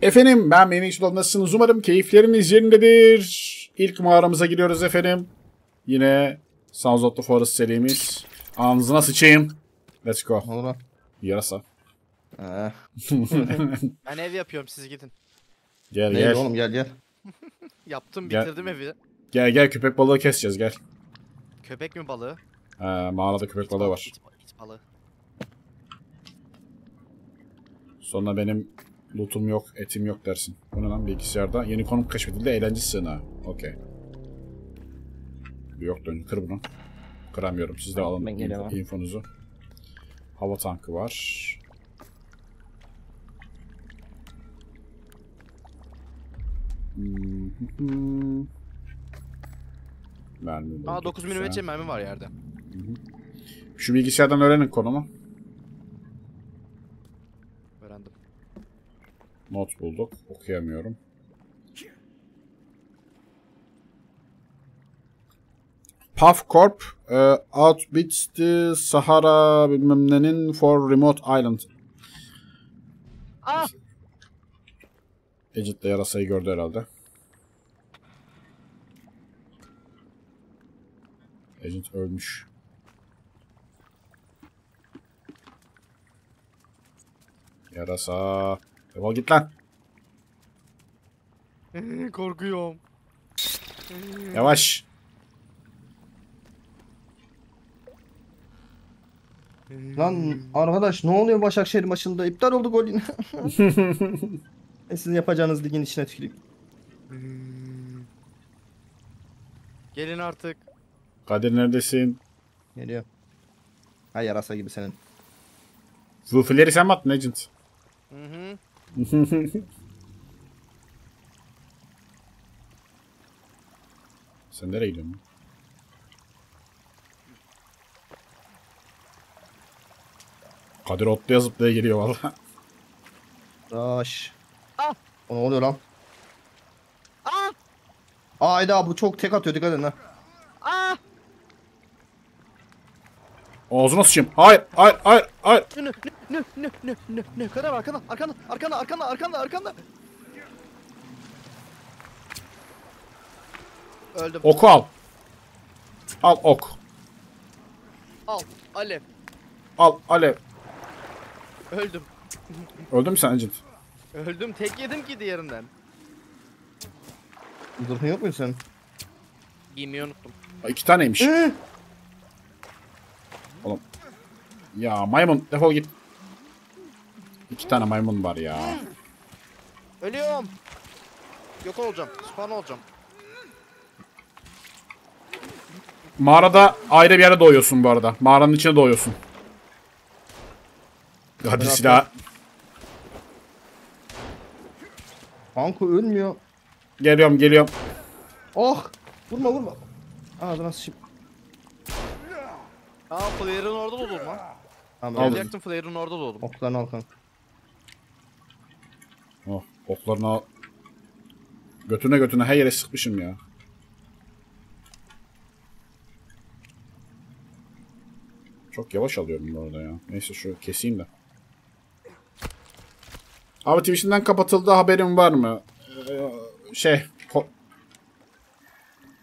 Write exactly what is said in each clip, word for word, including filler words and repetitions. Efendim ben MnxShadow, nasılsınız? Umarım keyifleriniz yerindedir. İlk mağaramıza giriyoruz efendim. Yine Sons of the Forest serimiz. Ağzına sıçayım. Let's go. Olur. Yarasa. Ben ev yapıyorum, siz gidin. Gel Neydi gel. oğlum gel gel. Yaptım, bitirdim gel. evi. Gel gel, köpek balığı keseceğiz gel. Köpek mi balığı? He, mağarada köpek balığı var. İç, iç balığı. Sonra benim lootum yok, etim yok dersin. Bu ne lan, bilgisayarda? Yeni konum keşfedildi, eğlence sığınağı. Okey. Yok dön, kır bunu. Kıramıyorum, siz de ben alın info, infonuzu. Hava tankı var. Mermi. Aa, dokuz milimetre mermi var yerde. Şu bilgisayardan öğrenin konumu. Öğrendim. Not bulduk. Okuyamıyorum. Puff Corp uh, outbits the Sahara bilmem nenin for remote island. Ah! Ecit de yarasayı gördü herhalde. Ecit ölmüş. Yarasa. Devam git lan. Korkuyorum. Yavaş. Lan arkadaş, ne oluyor Başakşehir maçında? İptal oldu gol yine. E sizin yapacağınız ligin içine tüküreyim. Gelin artık. Kadir neredesin? Geliyor. Hay yarasa gibi senin. Zufileri sen mi attın Agent? Hı hı. Sen nereye gidiyorsun? Kadir otluya zıplaya geliyor valla. Daş. Ah. O ne oluyor lan? Ah. Ayda bu çok tek atıyor, dikkat edin ha. Ah. Ağzına sıçayım. Hayır, hayır, hayır, hayır. Ne ne ne ne ne ne kadar arkanda, arkanda, arkanda, arkanda, arkanda, arkanda. Öldüm. Oku al. Al ok. Al alev. Al alev. Öldüm. Öldüm sen Agent? Öldüm, tek yedim ki diğerinden. Zırhın yok muydu senin? Giymeyi unuttum. Aa, iki taneymiş. Ee? Oğlum. Ya maymun defol git. İki tane maymun var ya. Ölüyorum. Yok olacağım, spawn olacağım. Mağarada ayrı bir yere doğuyorsun bu arada. Mağaranın içine doğuyorsun. Hadi silah. Kanka ölmüyor. Geliyorum geliyorum. Oh! Vurma vurma. Ağzına sıçayım. Aa, flare'ın orada da olur lan. Tamam, alacaktım, flare'ın orada da olur. Oklarını al kanka. Oh, oklarını al. Götüne götüne her yere sıkmışım ya. Çok yavaş alıyorum orada ya. Neyse şu keseyim de. Abi Twitch'inden kapatıldı, haberin var mı? Ee, şey.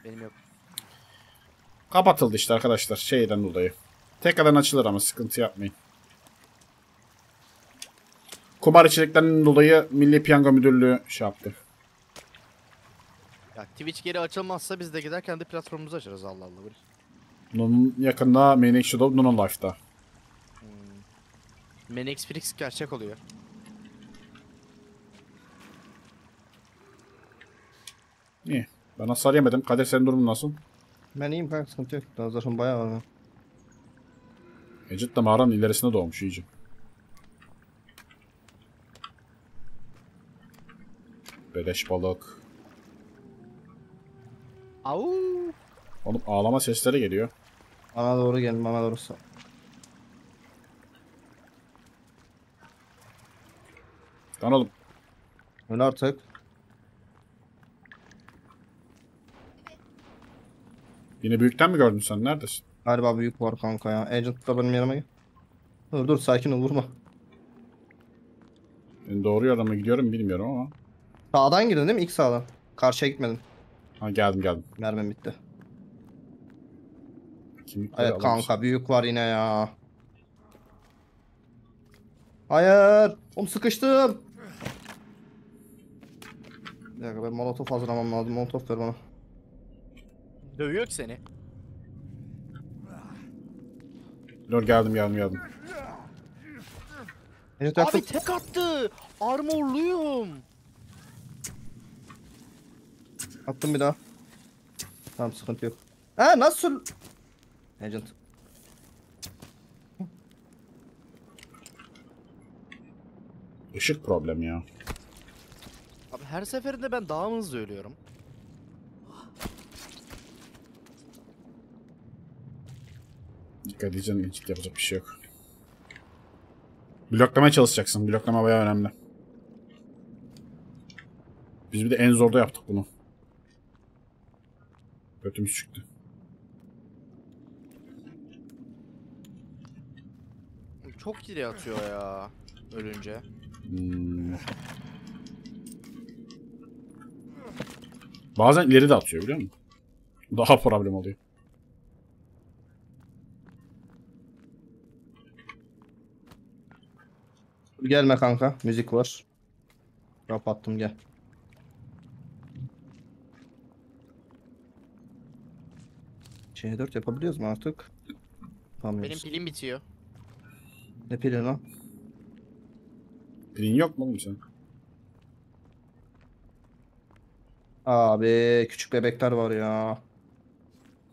Benim yok. Kapatıldı işte arkadaşlar şeyden dolayı. Tekrardan açılır ama sıkıntı yapmayın. Kumar içeriklerinden dolayı Milli Piyango Müdürlüğü şey yaptı. Ya Twitch geri açılmazsa biz de giderken de platformumuzu açarız, Allah Allah. Bunun yakında MnxShadow, Nuno Life'da. Hmm. Menex Xprix gerçek oluyor. İyi. Ben hasar yemedim. Kadir senin durumun nasıl? Ben iyiyim kanka, sıkıntı yok. Daha zaten bayağı var. Ecit de mağaranın ilerisine doğmuş iyice. Beleş balık. Au! Oğlum ağlama sesleri geliyor. Bana doğru gelin, bana doğru sal. Lan oğlum. Öl artık. Yine büyükten mi gördün sen? Neredesin? Galiba büyük var kanka ya. Agent da benim yanıma gel. Dur dur sakin ol, vurma. Doğru yola mı gidiyorum bilmiyorum ama. Sağdan girdin değil mi? İlk sağdan. Karşıya gitmedin. Ha geldim geldim. Mermim bitti. Kimlikleri evet alalım. Kanka büyük var yine ya. Hayır. Oğlum sıkıştım. Bir dakika ben molotof hazırlamam lazım. Molotof ver bana. Dövüyor ki seni. Dur geldim geldim geldim. Abi tek attı. Armorluyum. Attım bir daha. Tamam sıkıntı yok. Ha nasıl? Agent. Işık problem ya. Abi her seferinde ben daha hızlı ölüyorum. Dikkat edeceğim, geçik yapacak bir şey yok. Bloklamaya çalışacaksın. Bloklama bayağı önemli. Biz bir de en zorda yaptık bunu. Götümüz çıktı. Çok iyi atıyor ya ölünce. Hmm. Bazen ileri de atıyor biliyor musun? Daha problem oluyor. Gelme kanka, müzik var. Kapattım gel. C dört yapabiliyoruz mu artık? Benim pilim bitiyor. Ne pilin lan? Pilin yok mu oğlum sen? Abi küçük bebekler var ya.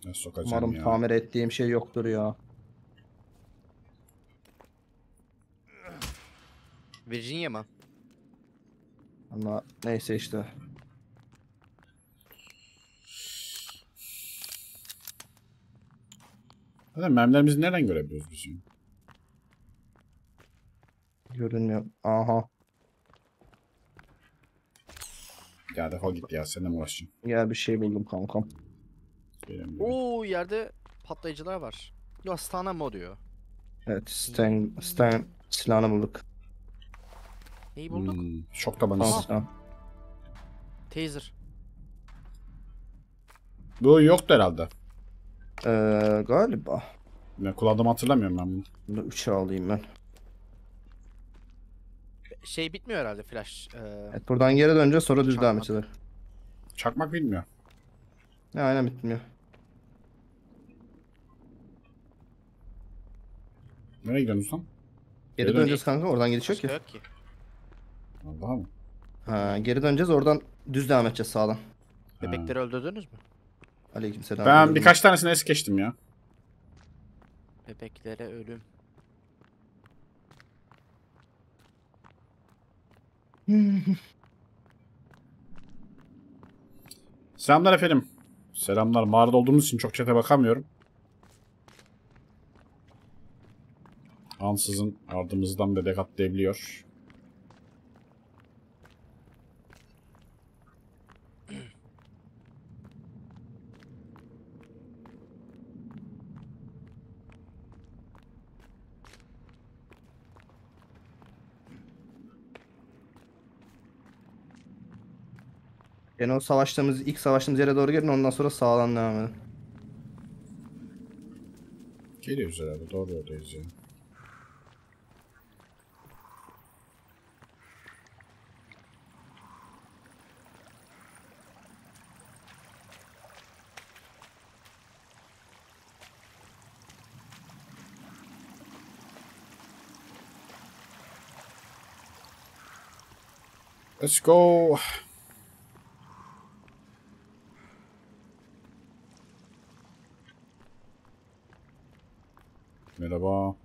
Ne sokacağım ya? Umarım tamir ettiğim şey yoktur ya. Virginia mı? Ama neyse işte. Zaten mermilerimizi nereden görebiliyoruz biz şimdi? Görünmüyor. Aha. Ya defol git ya, seninle mi uğraşacağım? Ya bir şey buldum kankam. Oo yerde patlayıcılar var. Yo stana mı diyor? Evet stan, stan silahını bulduk. Neyi bulduk? Hmm, şok tabancası. Tamam. Taser. Bu yoktu herhalde. Ee, galiba. Ben kullandığımı hatırlamıyorum ben bunu. Bunu üçe alayım ben. Şey bitmiyor herhalde flash. Ee... Evet buradan geri döneceğiz sonra düz devam edeceğiz. Çakmak bitmiyor. Ya aynen bitmiyor. Nereye gidiyorsun lan? Geri, geri döneceğiz kanka oradan geçiyor ki. Yok ki. Vallahi mı? Ha, geri döneceğiz oradan düz devam edeceğiz sağdan. Bebekleri öldürdünüz mü? Aleykümselam. Ben birkaç tanesini es geçtim ya. Bebeklere ölüm. Selamlar efendim. Selamlar. Mağarada olduğumuz için çok çete bakamıyorum. Ansızın ardımızdan bebek atlayabiliyor. Yani o savaştığımız, ilk savaştığımız yere doğru gelin, ondan sonra sağdan devam edin. Geliyoruz herhalde, doğru yoldayız yani. Let's go! Merhaba.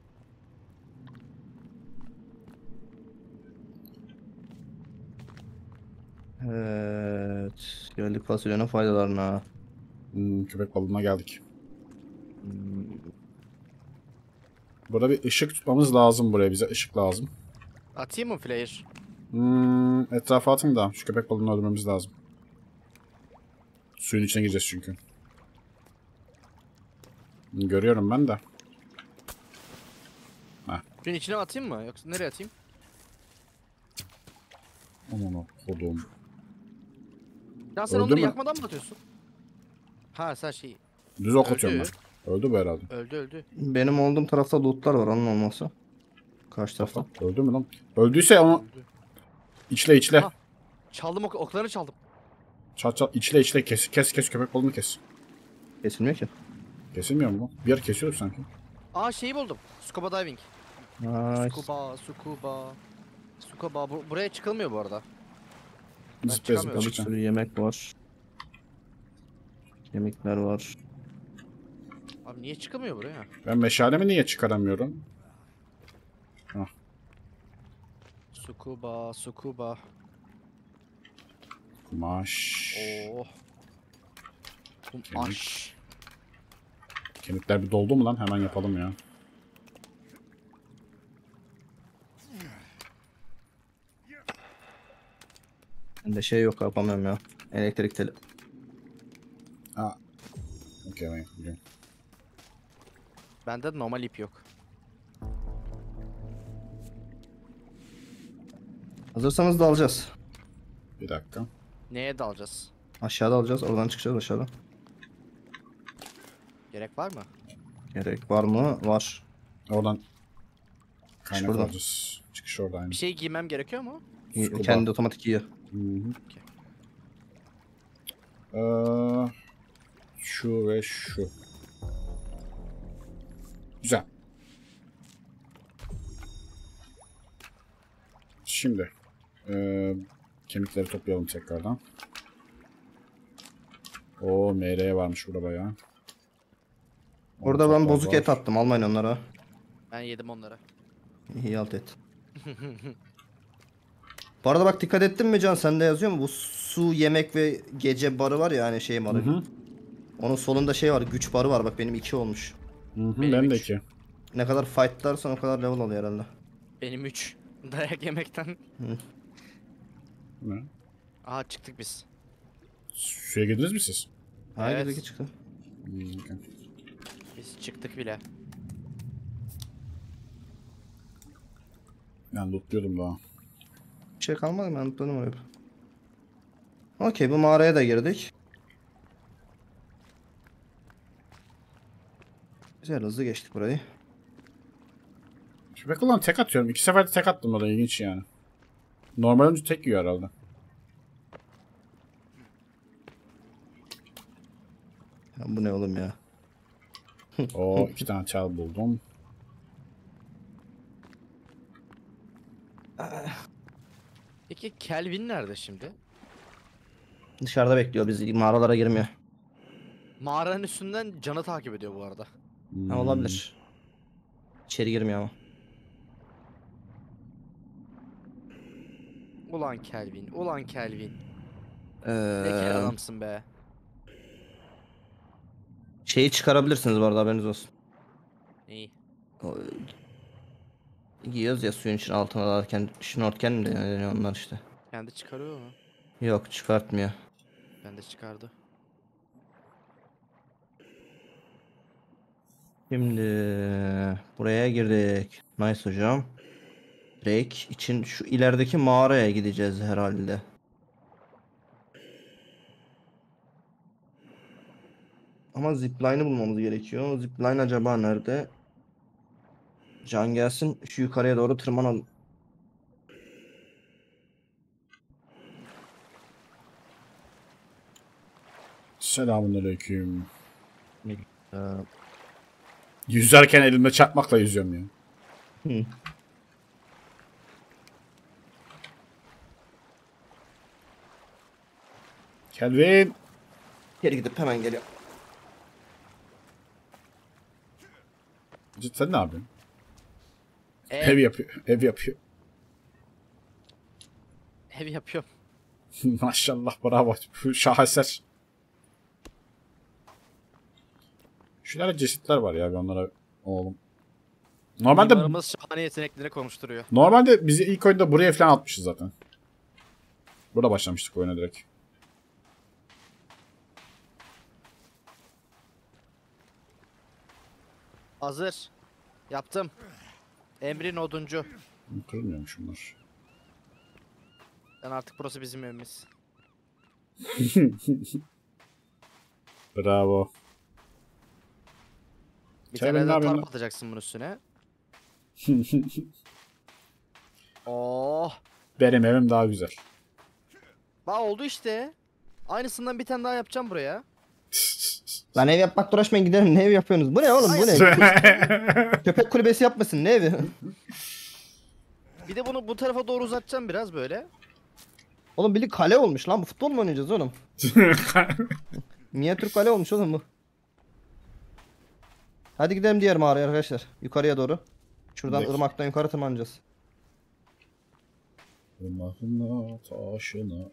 Evet. Geldik fasulyenin faydalarına. Hmm, köpek balığına geldik. Hmm. Burada bir ışık tutmamız lazım buraya. Bize ışık lazım. Atayım mı flayer? Hmm, etrafa atayım da şu köpek balığını öldürmemiz lazım. Suyun içine gireceğiz çünkü. Görüyorum ben de. Şunun içine atayım mı? Yoksa nereye atayım? Aman kodum. Ya sen öldü onları mü? Yakmadan mı atıyorsun? Ha sen şeyi. Düz ok atıyorum ben. Öldü bu herhalde. Öldü öldü. Benim olduğum tarafta lootlar var, onun olması. Karşı tarafta. Öldü mü lan? Öldüyse onu... İçle içle. Ha. Çaldım ok oklarını çaldım. Çat çat içle içle kes kes kes köpek balını kes. Kesilmiyor ki. Kesilmiyor mu? Bir yer kesiyoruz sanki. Aa şeyi buldum. Scuba diving. Nice. Scuba scuba. Scuba Bur buraya çıkılmıyor bu arada. Zıpla zıpla çıkacağım. Yemek var. Yemekler var. Abi niye çıkamıyor buraya? Ben meşalemi niye çıkaramıyorum? Hah. Scuba scuba. Kumaş. Oh. Kumaş. Kemikler bir doldu mu lan? Hemen yapalım ya. Bende şey yok, yapamıyorum ya. Elektrik teli. Aa. Okey, ben yapacağım. Bende normal ip yok. Hazırsanız da alacağız. Bir dakika. Neye dalacağız? Aşağıda alacağız, oradan çıkacağız aşağıda. Gerek var mı? Gerek var mı? Var. Oradan kaynak oradan. Alacağız. Çıkış orada aynı. Bir şey giymem gerekiyor mu? Scuba. Kendi otomatik giyiyor. Hı-hı. Okay. Ee, şu ve şu. Güzel. Şimdi. Ee, kemikleri toplayalım tekrardan. Oo, M R'ye varmış burada bayağı. Orada ben bozuk var. Et attım, almayın onlara. Ben yedim onlara. İyi alt et. Bu arada bak, dikkat ettin mi Can, sende yazıyor mu? Bu su, yemek ve gece barı var ya, hani şey barı. Hı hı. Onun solunda şey var, güç barı var, bak benim iki olmuş. Hı hı, benim ben üç. De iki. Ne kadar fightlarsan o kadar level oluyor herhalde. Benim üç. Dayak yemekten. Hı. Ne? Aha çıktık biz. Suya girdiniz mi siz? Hayır, evet. Girdik çıktı. Okay. Biz çıktık bile. Ben lootluyordum daha. Bir şey kalmadı, ben lootladım orayı. Okey, bu mağaraya da girdik. Güzel, hızlı geçtik burayı. Şu bakılan tek atıyorum. İki seferde tek attım, o da ilginç yani. Normal önce tek yiyor herhalde. Ya bu ne oğlum ya? Oo, iki tane çal buldum. Peki Kelvin nerede şimdi? Dışarıda bekliyor bizi, mağaralara girmiyor. Mağaranın üstünden Can'ı takip ediyor bu arada. Hmm. Ha, olabilir. İçeri girmiyor ama. Ulan Kelvin, ulan Kelvin. Ee... Ne kel adamsın be. Şeyi çıkarabilirsiniz bu arada, haberiniz olsun. İyi. Giyiyoruz ya suyun için, altına dalarken, şnortken mi deniyor onlar işte. Kendi çıkarıyor mu? Yok, çıkartmıyor. Bende çıkardı. Şimdi buraya girdik. Nice hocam. Break için şu ilerideki mağaraya gideceğiz herhalde. Ama zipline'ı bulmamız gerekiyor. Zipline acaba nerede? Can gelsin, şu yukarıya doğru tırmanalım. Selamünaleyküm. Yüzerken elimde çakmakla yüzüyorum ya. Yani. Kelvin. Geri gidip hemen geliyor. Sen ne yapıyorsun? Ev, ev yapıyor, ev yapıyor. Ev yapıyor. Maşallah, bravo, şaheser. Şunlarda cesetler var ya, onlara oğlum. Normalde mimarımız şahane yetenekleri konuşturuyor. Normalde bizi ilk oyunda buraya falan atmışız zaten. Burada başlamıştık oyuna direkt. Hazır. Yaptım. Emrin oduncu. Kırılmıyormuş bunlar. Ben artık burası bizim evimiz. Bravo. Bir tane daha tarp atacaksın bunun üstüne. Oh. Benim evim daha güzel. Bak oldu işte. Aynısından bir tane daha yapacağım buraya. Lan ev yapmakla uğraşmayın, giderim. Ne ev yapıyorsunuz? Bu ne oğlum? Bu ne? Köpek kulübesi yapmasın. Ne evi? Bir de bunu bu tarafa doğru uzatacağım biraz böyle. Oğlum bir kale olmuş lan. Bu futbol mu oynayacağız oğlum? Minyatür kale olmuş oğlum bu. Hadi gidelim diğer mağaraya arkadaşlar. Yukarıya doğru. Şuradan Dek. ırmaktan yukarı tırmanacağız. Irmakına taşına.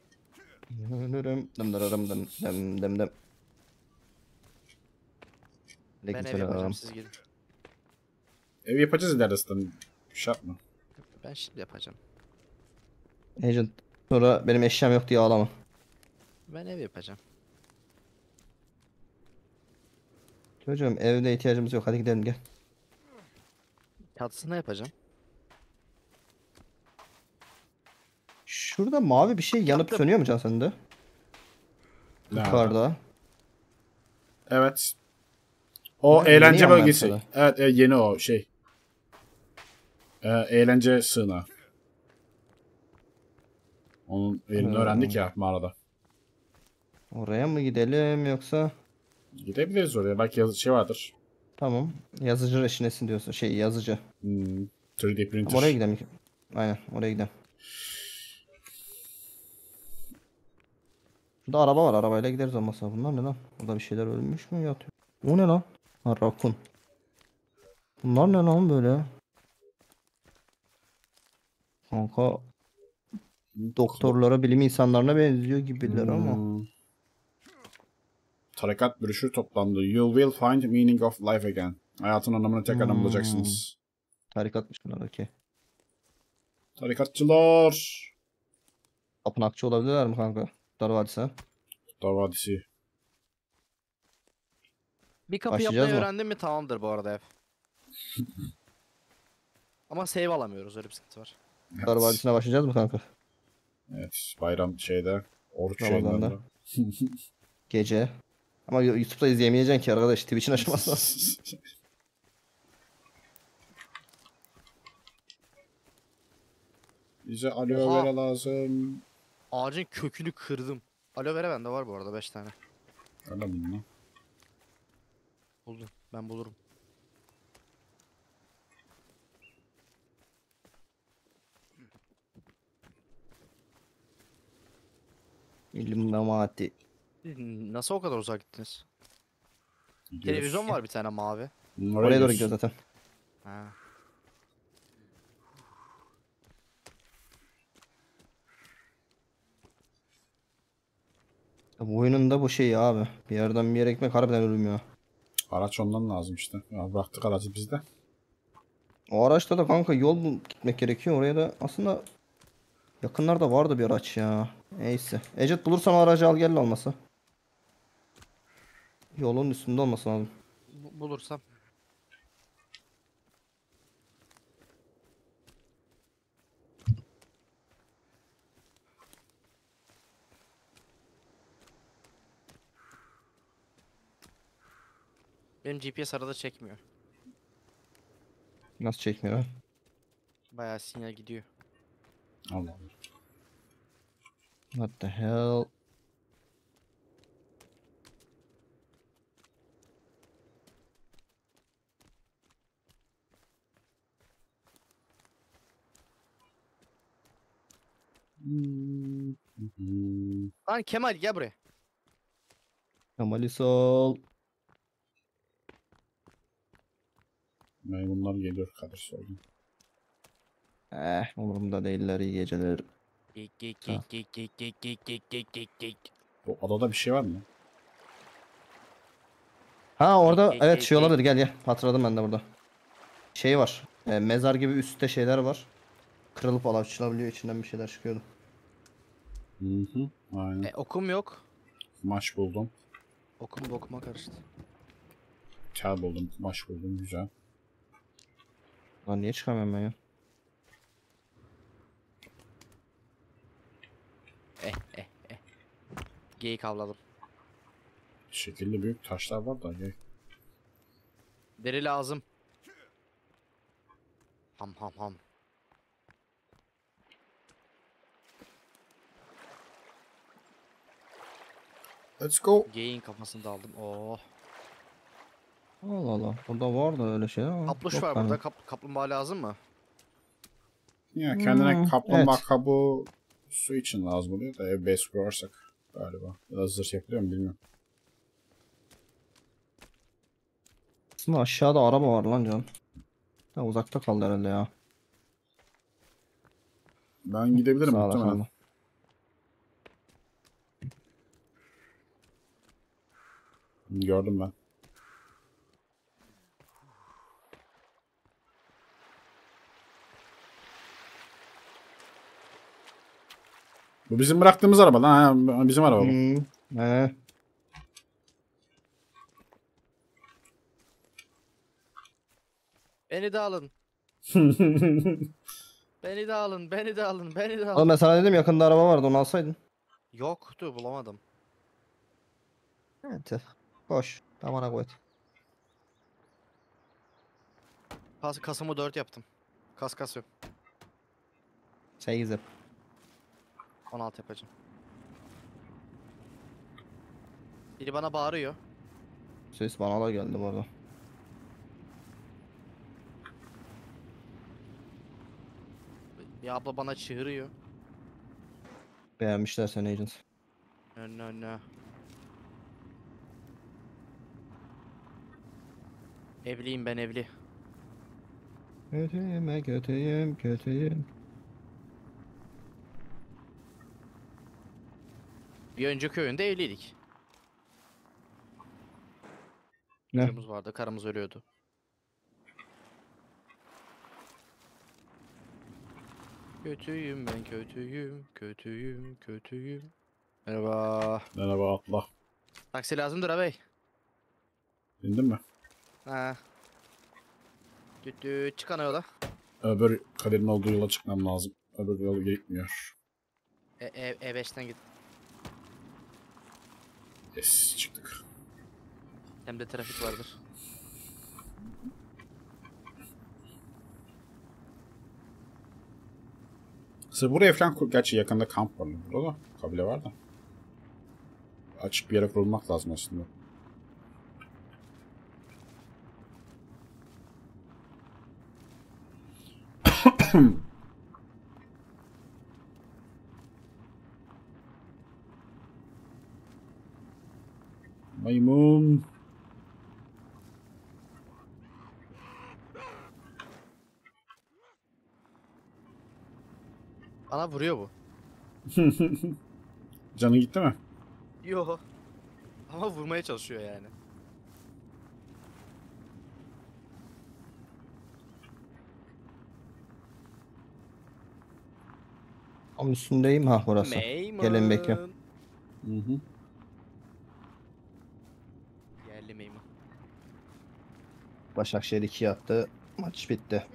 Ben ev yapacağım, siz gidin. Ev yapacağız ilerisinden. Şart mı? Ben şimdi yapacağım. Agent, sonra benim eşyam yok diye ağlama. Ben ev yapacağım. Çocuğum evde ihtiyacımız yok, hadi gidelim gel. Çatısını yapacağım. Şurada mavi bir şey yanıp Yaptım. sönüyor mu can sende? Yukarıda. Evet. O ya, eğlence bölgesi. Mesela. Evet, evet yeni o şey. Ee, eğlence sığınağı. Onun yerini hmm. öğrendik ya mağarada. Oraya mı gidelim yoksa? Gidebiliriz oraya. Belki yazıcı şey vardır. Tamam. Yazıcı reçinesin diyorsun. Şey yazıcı. Hmm, üç D printer. Ama oraya gidelim. Aynen oraya gidelim. Şurada araba var. Arabayla gideriz olmasa. Bunlar ne lan? Burada bir şeyler ölmüş mü? Yatıyor. O ne lan? Ha, rakun. Bunlar ne lan böyle? Kanka doktorlara, bilim insanlarına benziyor gibiler hmm. ama. Tarikat broşür toplandı. You will find the meaning of life again. Hayatın anlamını tekrar hmm. bulacaksınız. Tarikatmış bunlar, okey. Tarikatçılar. Tapınakçı olabilirler mi kanka? Kutlar Vadisi. Kutlar Vadisi. Bir kapı Başlayacağız yapmayı mı? öğrendim mi tamamdır bu arada hep. Ama save alamıyoruz, öyle bir sıkıntı var. Evet. Kutlar Vadisi'ne başlayacağız mı kanka? Evet, bayram şeyde, oruç şeylerinde. Gece. Ama YouTube'da izleyemeyeceksin ki arkadaş, Twitch'in açması lazım. Bize aloe vera lazım. Ağacın kökünü kırdım. Aloe vera bende var bu arada, beş tane. Öyle mi? Buldum, ben bulurum. İlluminati. Nasıl o kadar uzak gittiniz? Gidiyoruz. Televizyon var bir tane mavi. Oraya, Oraya doğru gidiyor zaten. Ha. Bu oyunun da bu şeyi abi. Bir yerden bir yere ekmek harbiden ölmüyor. Araç ondan lazım işte. Ya bıraktık aracı bizde. O araçta da kanka yol gitmek gerekiyor. Oraya da aslında yakınlarda vardı bir araç ya. Neyse. Ecet bulursam aracı al gel olmasa. Yolun üstünde olması lazım. B bulursam. Benim G P S arada çekmiyor. Nasıl çekmiyor? Bayağı sinyal gidiyor. Allah Allah. What the hell? Lan Kemal gel buraya. Kemal'i sol. Maymunlar geliyor Kadir sordum. Eh umurumda değiller, iyi geceler. Gik gik gik gik gik gik gik gik gik gik gik. Bu adada bir şey var mı? Ha orada gik, evet gik, şey olabilir, gel gel hatırladım ben de burada. Şey var e, mezar gibi üstte şeyler var. Kırılıp alçılabiliyor, içinden bir şeyler çıkıyordu. Hı hı aynen. E, okum yok. Maç buldum. Okum okuma karıştı. Çal buldum, maç buldum güzel. Lan niye çıkamıyorum ben ya? Geyik avladım. Şekilli büyük taşlar var da geyik. Deri lazım. Ham ham ham. Let's go. Geyin kafasını da aldım. Oh. Allah Allah. Burada var da öyle şey ama. Kapluş var burada. Kap kaplumbağa lazım mı? Ya kendine hmm, kaplumbağa evet. Kabuğu su için lazım oluyor da ev base kurarsak galiba. Ya hazır yapılıyor mu bilmiyorum. Aslında aşağıda araba var lan canım. Ya uzakta kaldı herhalde ya. Ben gidebilirim muhtemelen. Gördüm ben. Bu bizim bıraktığımız araba lan. Ha, bizim araba bu. Hmm, ee. Beni de alın. Beni de alın, beni de alın, beni de alın. Oğlum ben sana dedim yakında araba vardı, onu alsaydın. Yoktu, bulamadım. Evet. Boş. Tamana koy. Kas, kasımı dört yaptım. Kas kas yok. sekiz yap. on altı yapacağım. Biri bana bağırıyor. Ses bana da geldi bu arada. Bir abla bana çığırıyor. Beğenmişler seni Agent. No no no. Evliyim ben, evli. Kötüyüm, kötüyüm, kötüyüm. Bir önceki oyunda evliydik. Ne? Karımız vardı, karımız ölüyordu. Kötüyüm ben, kötüyüm, kötüyüm, kötüyüm. Merhaba. Merhaba abla. Taksi lazımdır abi. Bindin mi? Ha. Düdü çıkan yola. Öbür Kadir'in olduğu yola çıkmam lazım. Öbür yola gitmiyor. E, e, E beş'ten git. Yes, çıktık. Hem de trafik vardır. Sırf buraya falan kur... Gerçi yakında kamp var. Burada da kabile var da. Açık bir yere kurulmak lazım aslında. Maymun. Bana vuruyor bu. Canı gitti mi? Yok. Ama vurmaya çalışıyor yani. Onun üstündeyim ha burası. Maymun. Gelin bekliyorum. Hı hı. Yerli maymun. Başakşehir iki yattı. Maç bitti.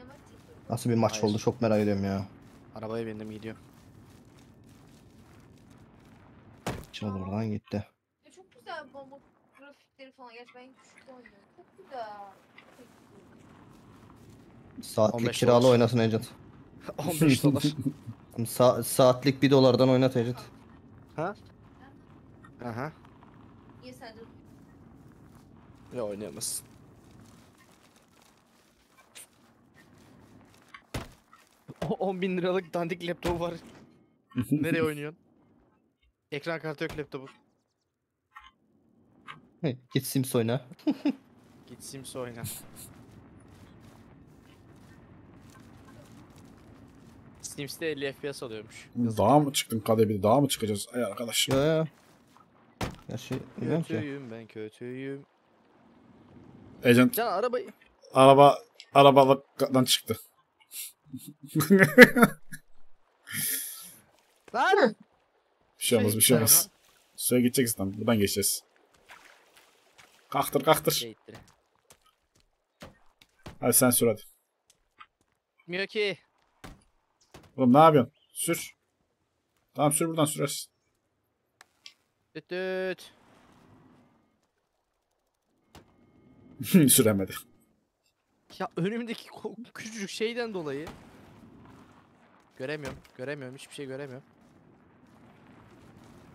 Nasıl bir maç Hayır. oldu çok merak ediyorum ya. Arabaya bindim gidiyor. Çıldır buradan gitti. Ya çok güzel bomba grafikleri falan. Gerçi ben küçük oynuyorum. Çok güzel. Saatlik kiralı oynasın Agent. on beş dolar. Sa saatlik bir dolardan oynat Agent. Ha? Aha. Niye sen de? Ya oynayamazsın. on bin liralık dandik laptop var. Nereye oynuyorsun? Ekran kartı yok laptopun. Git Sims oyna. Git Sims oyna. Sims'te elli F P S alıyormuş. Dağa mı çıktın Kadir? Dağa mı çıkacağız? Ay arkadaş. Ya ya. Ya şey, kötüyüm ben, kötüyüm. Agent. Can arabayı. Araba arabadan çıktı. Lan! Bir şey olmaz, bir şey olmaz. Suya gideceksin tam, buradan geçeceğiz. Kalktır, kalktır. Hadi sen sür hadi. Gitmiyor ki. Oğlum ne yapıyorsun? Sür. Tamam sür buradan sürersin. Düt düt. Süremedim. Ya önümdeki küçücük şeyden dolayı. Göremiyorum, göremiyorum, hiçbir şey göremiyorum.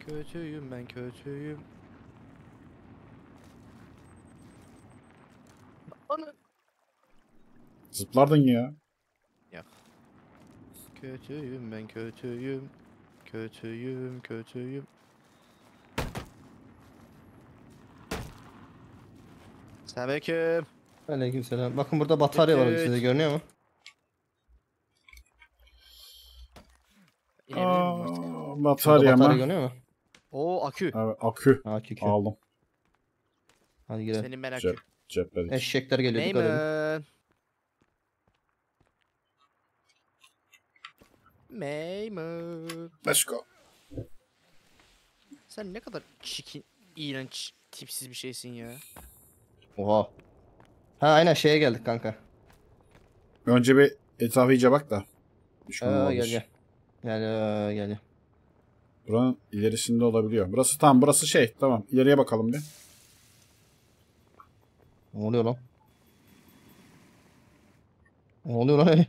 Kötüyüm ben, kötüyüm. Onu... Zıplardın ya. Yok. Kötüyüm ben, kötüyüm. Kötüyüm, kötüyüm. Selamünaleyküm. Aleykümselam. Bakın burada batarya evet, var evet. Size görünüyor mu? Aa, batarya mı? Görünüyor mu? Oo akü. Evet, akü. Akü. Aldım. Hadi gidelim. Senin ben akü. Cep, Eşekler geliyor. Maymun. Maymun. Let's go. Sen ne kadar çirkin, iğrenç, tipsiz bir şeysin ya. Oha. Ha aynen şeye geldik kanka. Önce bir etrafı iyice bak da. Düşman ee, gel gel. Gel gel. Buranın ilerisinde olabiliyor. Burası tam burası şey tamam. İleriye bakalım bir. Ne oluyor lan? Ne oluyor lan?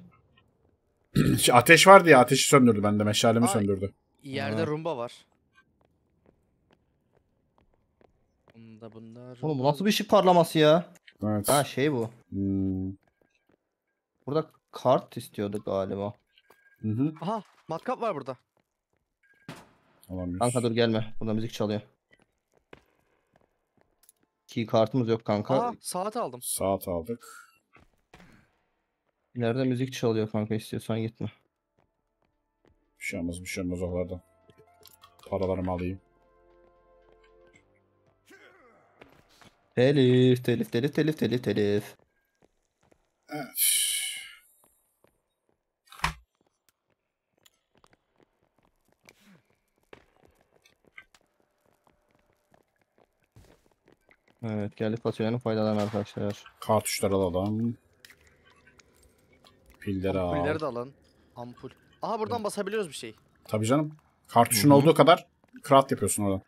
Ateş vardı ya ateşi söndürdü bende meşalemi Aa, söndürdü. Yerde ha. Rumba var. Bunda bunlar. Oğlum bu nasıl bir ışık parlaması ya? Evet. Ha şey bu. Hmm. Burada kart istiyordu galiba. Hı hı. Aha matkap var burada. Alamıyoruz. Kanka dur gelme. Burada müzik çalıyor. Ki kartımız yok kanka. Aa saat aldım. Saat aldık. İleride müzik çalıyor kanka istiyorsan gitme. Bir şey olmaz bir şey olmaz oralardan. Paralarımı alayım. Telif, telif, telif, telif, telif, telif. Evet. Evet, geldik fasulyenin faydalarını arkadaşlar. Kartuşları alalım. Pilleri al. Pilleri de alın. Ampul. Aha buradan evet. Basabiliyoruz bir şey. Tabii canım. Kartuşun Hı -hı. olduğu kadar craft yapıyorsun oradan.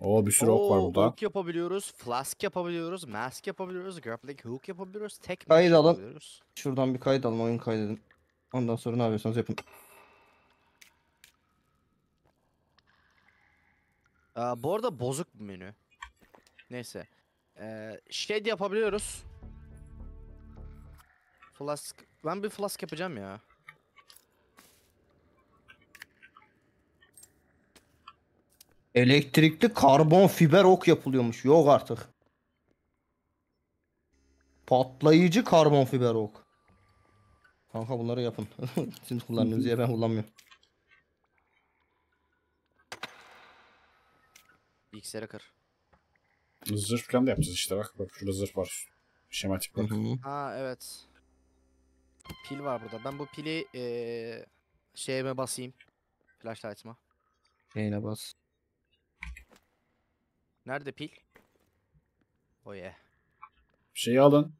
Oo bir sürü Oo, ok var burada. Ok yapabiliyoruz, flask yapabiliyoruz, mask yapabiliyoruz, grappling hook yapabiliyoruz, tek kayıt alın. Şuradan bir kayıt alın, oyun kaydedin. Ondan sonra ne yapıyorsanız yapın. Aa, bu arada bozuk bir menü. Neyse. Ee, şey yapabiliyoruz. Flask. Ben bir flask yapacağım ya. Elektrikli karbon fiber ok yapılıyormuş. Yok artık. Patlayıcı karbon fiber ok. Kanka bunları yapın. Siz kullanıyorsunuz ya ben kullanmıyorum. Bilgisayarı kır. Zırh falan da yapacağız işte bak. Bak şurada zırh var. Şematik bak. Ha evet. Pil var burada. Ben bu pili ee, şeyime basayım. Flashlight'ıma. Neyine bas. Nerede pil? Oye. Oh yeah. Şeyi alın.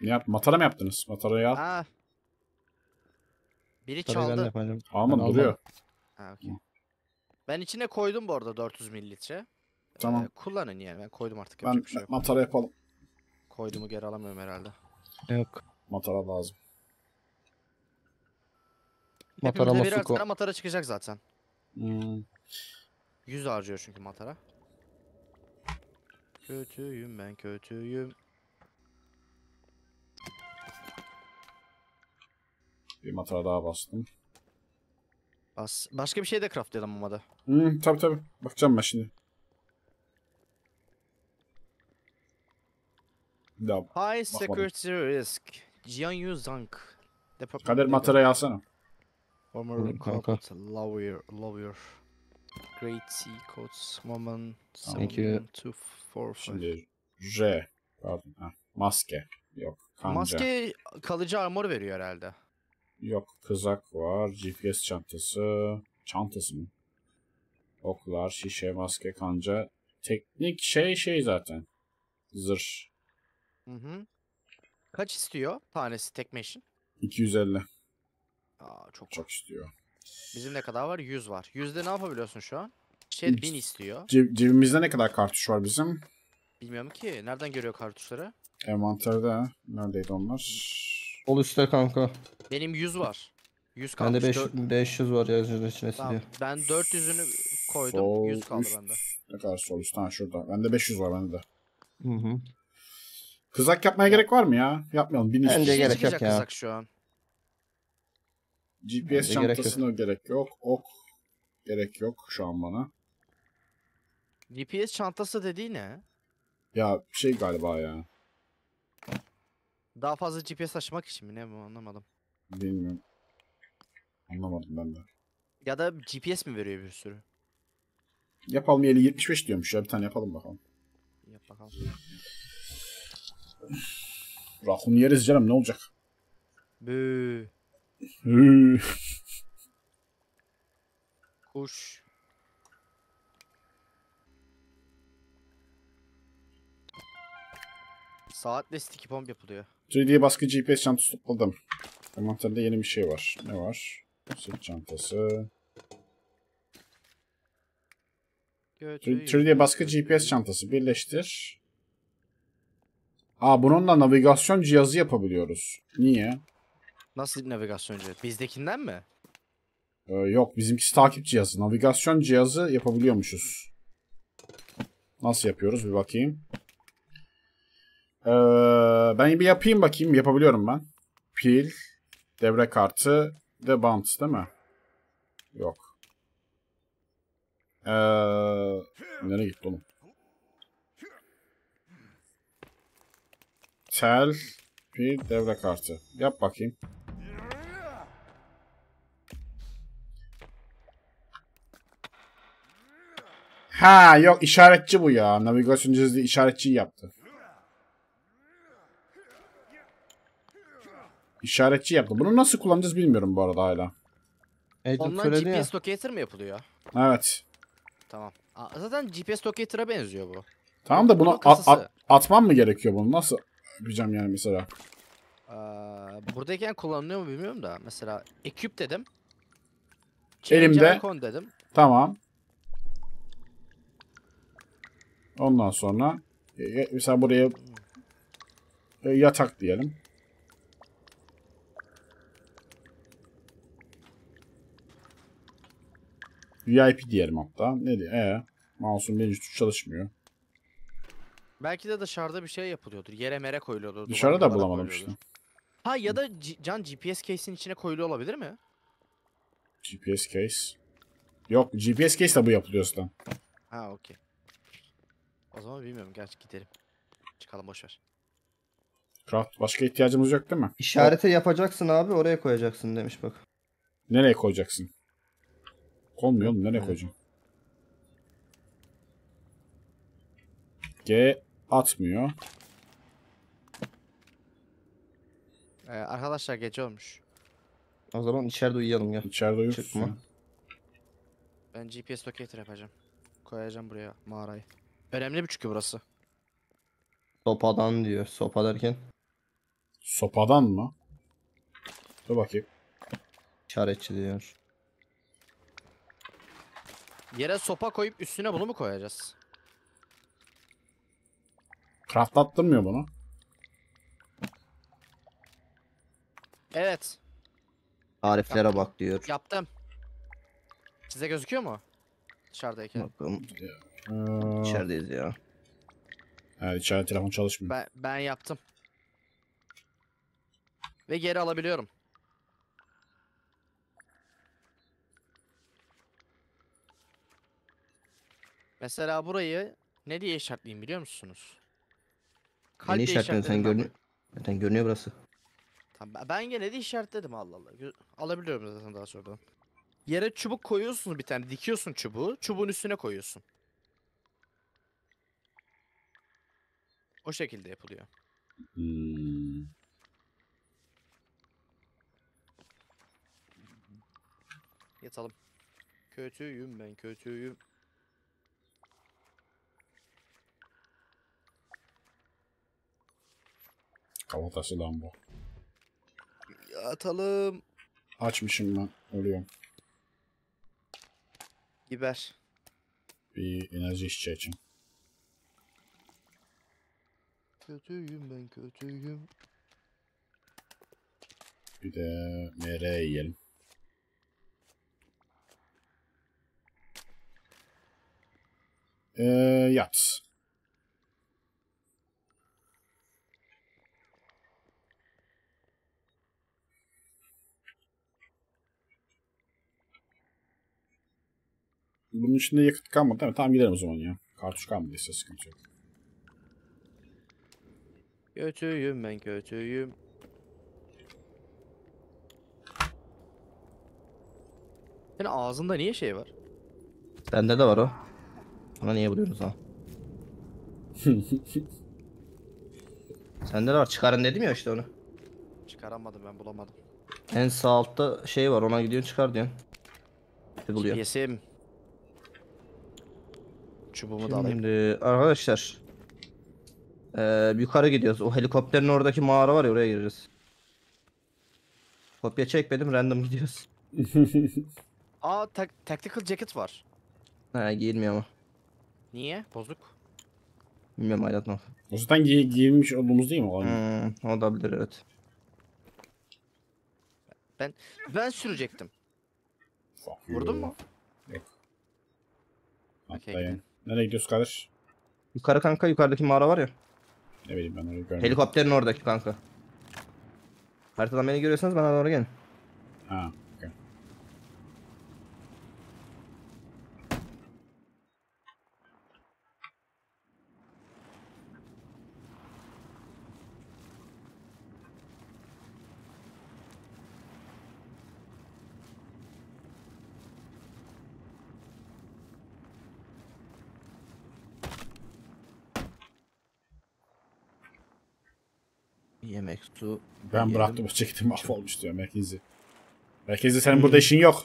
Ne yap? Matara mı yaptınız? Matarayı al. Aa. Biri çaldı. Aman duruyor. Ha, okay. Ben içine koydum bu arada dört yüz mililitre. Tamam. Ee, kullanın yani ben koydum artık. Ben şey matara yapalım. Koydumu geri alamıyorum herhalde. Yok. Matara lazım. Matara nasıl birer tane matara çıkacak zaten. Hmm. yüz harcıyor çünkü matara. Kötüyüm ben kötüyüm. Bir matara daha bastım. Bas. Başka bir şey de craftlayalım ama da. Hmm, tabi tabi. Bakacağım ben şimdi. Ya, High security risk. Jianyu Zhang. Kader matarayı alsana. Former corporate lawyer. lawyer. Great C codes moment. Thank you. Şimdi J pardon ha maske yok kanca. Maske kalıcı armor veriyor herhalde. Yok kızak var, G P S çantası, çantası mı? Oklar, şişe, maske, kanca. Teknik şey şey zaten. Zırh. Hı hı. Kaç istiyor tanesi tekme için? iki yüz elli. Aa çok çok istiyor. Bizim ne kadar var? yüz var. yüzde ne yapabiliyorsun şu an? Şey bin istiyor. Ceb cebimizde ne kadar kartuş var bizim? Bilmiyorum ki. Nereden görüyor kartuşları? Envanterde. Neredeydi onlar? Ol üstte kanka. Benim yüz var. yüz kaldı. Bende beş yüz var yazıcının içine tamam. Siliyor. Ben dört yüzünü koydum. Sol yüz kaldı üst. Bende. Ne kadar sol üst? Ha şurada. Bende beş yüz var bende. Hı hı. Kızak yapmaya gerek var mı ya? Yapmayalım. bin üç yüz. Bence gerek yok ya. Kızak şu an. G P S bence çantasına gerek yok. gerek yok. Ok. Gerek yok şu an bana. G P S çantası dediği ne? Ya şey galiba ya. Daha fazla G P S açmak için mi ne bu anlamadım. Bilmiyorum. Anlamadım ben de. Ya da G P S mi veriyor bir sürü? Yapalım yeli yetmiş beş diyormuş ya bir tane yapalım bakalım. Yap bakalım. Rakun yeriz canım ne olacak? Bü. Kuş. Saatle sticky bomb yapılıyor. üç D baskı G P S çantası topladım. Envanterde yeni bir şey var. Ne var? Sırt çantası. üç D baskı G P S çantası. Birleştir. Aa bununla navigasyon cihazı yapabiliyoruz. Niye? Nasıl bir navigasyon cihazı? Bizdekinden mi? Ee, yok bizimkisi takip cihazı. Navigasyon cihazı yapabiliyormuşuz. Nasıl yapıyoruz bir bakayım. Ee, ben bir yapayım bakayım. Yapabiliyorum ben. Pil, devre kartı ve bant değil mi? Yok. Ee, nereye gitti oğlum? Tel, pil, devre kartı. Yap bakayım. Ha yok işaretçi bu ya. Navigasyon cihazı işaretçiyi yaptı. İşaretçi yaptı. Bunu nasıl kullanacağız bilmiyorum bu arada hala. Ondan G P S ya. Locator mı yapılıyor? Evet. Tamam. Zaten G P S Locator'a benziyor bu. Tamam da bunu at, at, atmam mı gerekiyor bunu? Nasıl yapacağım yani mesela? Ee, buradayken kullanılıyor mu bilmiyorum da. Mesela ekip dedim. Elimde. Dedim. Tamam. Ondan sonra mesela buraya yatak diyelim. V I P diyelim hatta. Ne diye? Ee, mouse'un birinci tuş çalışmıyor. Belki de dışarıda bir şey yapılıyordur. Yere mere koyuluyordur. Dışarıda da bulamadım işte. Ha ya da can G P S case'in içine koyuluyor olabilir mi? G P S case. Yok G P S case de bu yapılıyor zaten. Ha okey. O zaman bilmiyorum. Gerçi gidelim. Çıkalım boşver. Craft başka ihtiyacımız yok değil mi? İşareti yapacaksın abi oraya koyacaksın demiş bak. Nereye koyacaksın? Olmuyor mu? Nereye koyacağım? G atmıyor. Ee, arkadaşlar gece olmuş. O zaman içeride uyuyalım ya. İçeride uyursun. Ben G P S locator yapacağım. Koyacağım buraya mağarayı. Önemli bir çünkü burası. Sopadan diyor. Sopa derken. Sopadan mı? Dur bakayım. İşaretçi diyor. Yere sopa koyup üstüne bunu mu koyacağız? Craftlattırmıyor bunu. Evet. Tariflere yaptım. Bak diyor. Yaptım. Size gözüküyor mu? Dışarıdayken. Bakalım. Ee... İçerideyiz ya. Evet içeride telefon çalışmıyor. Ben, ben yaptım. Ve geri alabiliyorum. Mesela burayı ne diye işaretleyeyim biliyor musunuz? Kalp diye işaretledim görünüyor. Zaten görünüyor burası. Tamam, ben gene de işaretledim Allah Allah. Alabiliyorum zaten daha sonra. Yere çubuk koyuyorsunuz bir tane. Dikiyorsun çubuğu. Çubuğun üstüne koyuyorsun. O şekilde yapılıyor. Hmm. Yatalım. Kötüyüm ben kötüyüm. Kavatası lan bu. Atalım. Açmışım ben. Ölüyorum. Biber. Bir enerji içeceği için. Kötüyüm ben, kötüyüm. Bir de M R yiyelim. Ee, yat. Bunun içinde yakıt kalmadı değil mi? Tamam gidelim o zaman ya. Kartuş kalmadıysa sıkıntı yok. Kötüyüm ben, kötüyüm. Senin ağzında niye şey var? Sende de var o. Ona niye buluyoruz ha? Sende de var, çıkarın dedim ya işte onu. Çıkaramadım ben, bulamadım. En sağ altta şey var, ona gidiyorsun çıkar diyorsun. Ne buluyor? Yesim. Çubuğumu şimdi da alayım. Şimdi arkadaşlar. Ee, yukarı gidiyoruz. O helikopterin oradaki mağara var ya, oraya gireceğiz. Kopya çekmedim, random gidiyoruz. Aa, tak tactical jacket var. Ha, giyilmiyor ama. Niye? Bozuk. Bilmiyorum, aydınlatma. O zaten giy giyilmiş olduğumuz değil mi? Hmm, olabilir evet. Ben ben sürecektim. Vurdun mu? Yok. Okay, yani. Nereye gidiyoruz Kadir? Yukarı kanka, yukarıdaki mağara var ya. Ne bileyim ben orayı görmedim. Helikopterin oradaki kanka. Haritadan beni görüyorsanız bana doğru gelin. Ha. Yemek, su... Ben yiyelim. Bıraktım o çektim, mahvolmuş diyor merkezi. Merkezi senin hmm. burada işin yok.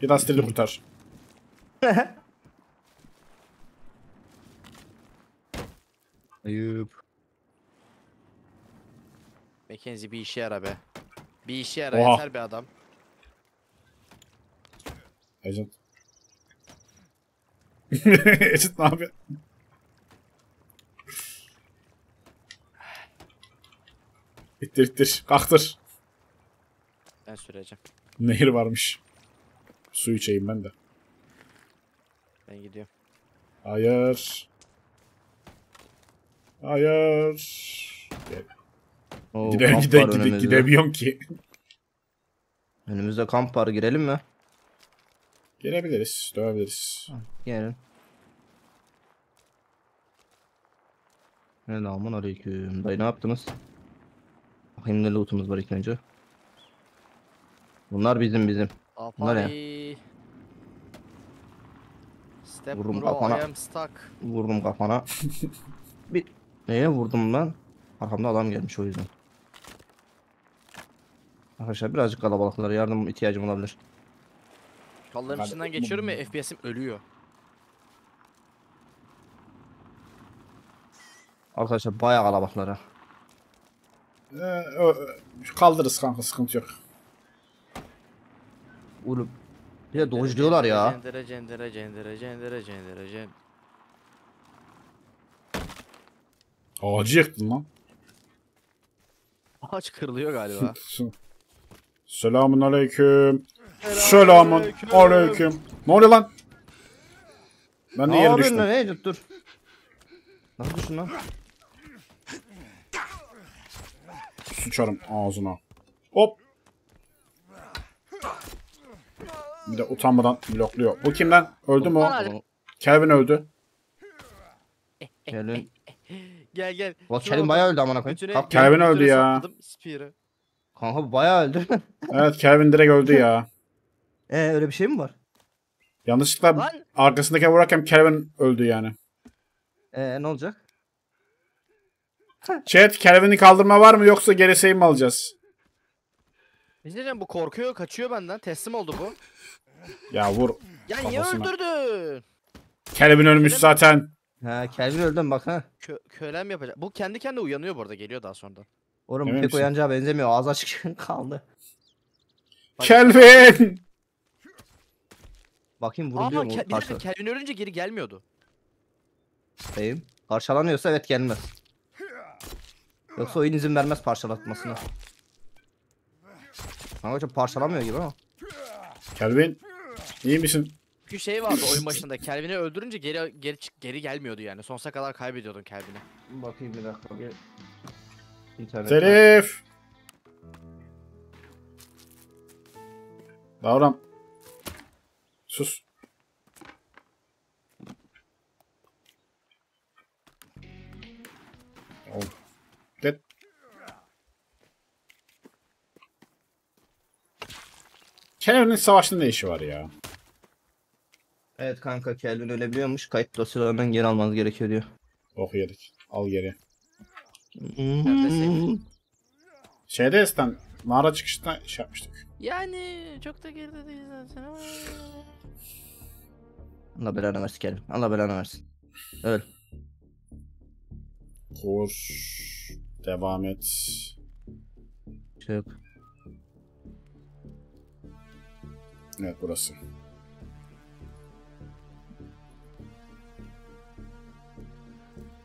Git astirli kurtar. Ayıp. Merkezi bir işe yara be. Bir işe yara. Oha. Yeter be adam. Agent. Agent ne yapıyor? İttir ittir. Kalktır. Ben süreceğim. Nehir varmış. Su içeyim ben de. Ben gidiyorum. Hayır. Hayır. Oo, gide gide gide gidemiyorum ki. Önümüzde kamp var, girelim mi? Girebiliriz. Dövebiliriz. Gelin. Selamun aleyküm. Dayı ne yaptınız? Bakayım ne lootumuz var ilk önce. Bunlar bizim bizim. Bunlar ya. Step vurdum bro, kafana. Vurdum kafana. Bir neye vurdum ben? Arkamda adam gelmiş o yüzden. Arkadaşlar birazcık kalabalıklara yardım ihtiyacım olabilir. Kalların içinden geçiyorum mu? F P S'im ölüyor. Arkadaşlar bayağı kalabalıklara. Ee, kaldırırız kanka, sıkıntı yok. Oğlum bir de dojluyorlar ya. Cendere cendere cendere cendere cendere cendere. Ağacı yaktın lan. Ağaç kırılıyor galiba. Selamun aleyküm. Selamun aleyküm. Ne oluyor lan? Ben de yere düştüm. Ne yapıyorsun lan? Dur. Ne yapıyorsun lan? Uçarım ağzına. Hop. Bir de utanmadan blokluyor. Bu kim lan? Öldü mü o? Kelvin öldü. Kelvin. Gel gel. Bak Kelvin bayağı öldü amına koyayım. Kelvin öldü ya. Kanka bayağı öldü. Evet, Kelvin direkt öldü ya. Ee öyle bir şey mi var? Yanlışlıkla lan arkasındaki vurarken Kelvin öldü yani. Ee ne olacak? Chat, Kelvin'i kaldırma var mı yoksa gerisini mi alacağız? İzleyeceğim, bu korkuyor, kaçıyor benden. Teslim oldu bu. Ya vur. Ya niye öldürdün? Kelvin ölmüş Kelvin zaten. Ha, Kelvin öldü bak ha. Kö kölem yapacak. Bu kendi kendine uyanıyor bu arada, geliyor daha sonra. Oğlum pek misin? Uyanacağı benzemiyor. Ağzı açık kaldı. Kelvin! Bakayım vuruluyor mu? Ama bir de Kelvin ölünce geri gelmiyordu. Beyim. Parçalanıyorsa evet gelmez. Yoksa oyun izin vermez parçalatmasına. Ama çok parçalamıyor gibi ama. Kelvin, iyi misin? Çünkü şey vardı oyun başında, Kelvin'i öldürünce geri geri çık geri gelmiyordu yani. Sonsuza kadar kaybediyordun Kelvin'i. Bakayım bir dakika. Gel. İnternet. Serif. Davran. Sus. Ol. Git. Kelvin'in savaşında ne işi var ya? Evet kanka, Kelvin ölebiliyormuş. Kayıt dosyalarından geri almanız gerekiyor diyor. Oku yedik. Al geri. Şeyde Estan mağara çıkışında şey yapmıştık. Yani çok da geride değil zaten ama... Allah belanı versin Kelvin. Allah belanı versin. Öl. Vur. Devam et. Çık. Evet burası.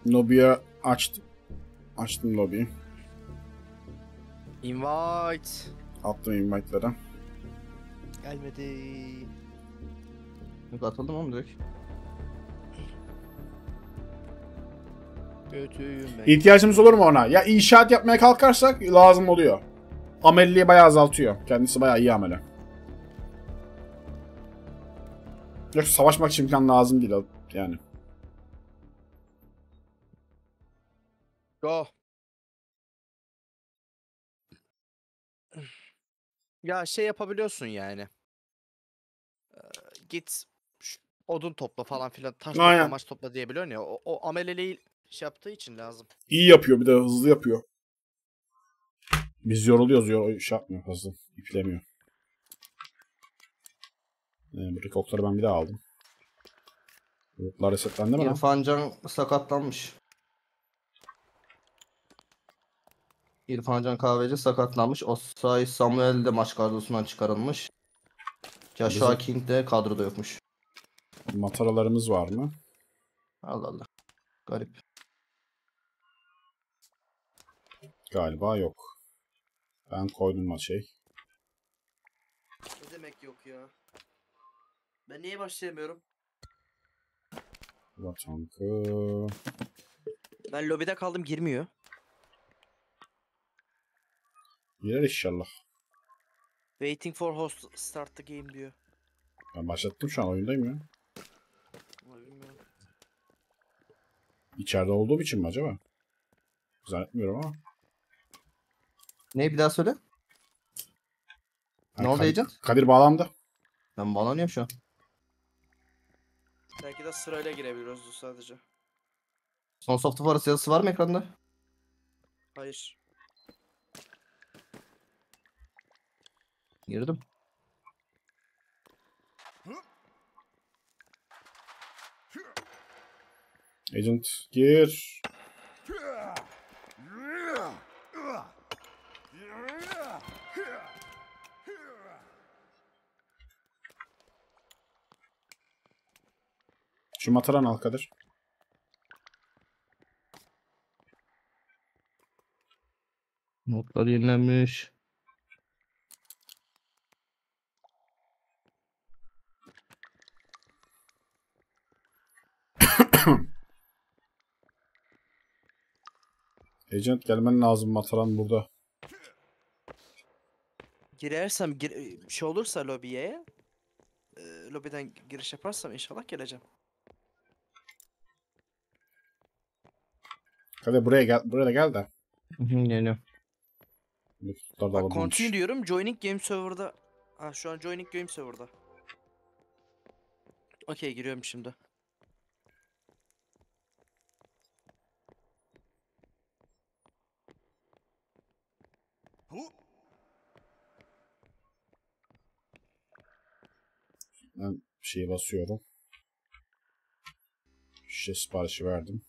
Lobby'ye açtım. Açtım lobby'yi. Invite. Attım invite'lara. Gelmedi. Yok atıldım ama direkt. Götüyüm ben. İhtiyacımız olur mu ona? Ya inşaat yapmaya kalkarsak lazım oluyor. Ameliliği bayağı azaltıyor. Kendisi bayağı iyi amele. Yok savaşmak için falan lazım değil yani. Go. Ya şey yapabiliyorsun yani. Ee, git odun topla falan filan, taş aynen. Topla, maç topla diyebiliyorsun ya. O, o ameleliği şey yaptığı için lazım. İyi yapıyor, bir de hızlı yapıyor. Biz yoruluyoruz, yor şey yapmıyor hızlı, iplemiyor. Ee, buradaki okları ben bir daha aldım. Oklar resetlendi mi lan? İrfancan sakatlanmış. İrfancan Kahveci sakatlanmış. Osay Samuel de maç kadrosundan çıkarılmış. Joshua bizim... King de kadroda yokmuş. Mataralarımız var mı? Allah Allah. Garip. Galiba yok. Ben koydum maçı. Ne demek yok ya? Ben niye başlayamıyorum? Vatanka. Ben lobide kaldım, girmiyor. Girer inşallah. Waiting for host start the game diyor. Ben başlattım, şu an oyundayım ya. İçeride olduğum için mi acaba? Zannetmiyorum ama. Ne, bir daha söyle. Ne oldu Agent? Kadir bağlandı. Ben bağlanıyorum şu an. Belki de sırayla girebiliyoruz sadece. Sons of the Forest yazısı var mı ekranda? Hayır. Girdim. Agent gir. Şu mataran al Kadir. Notlar yenilenmiş. Agent gelmen lazım, mataran burada. Girersem gir şey olursa lobiye, e, lobiden giriş yaparsam inşallah geleceğim. Hadi buraya gel, buraya gel de. Geliyorum. Bak continue diyorum, joining game server'da. Ha şu an joining game server'da. Okey, giriyorum şimdi. Ben şeye basıyorum. Şişe siparişi verdim.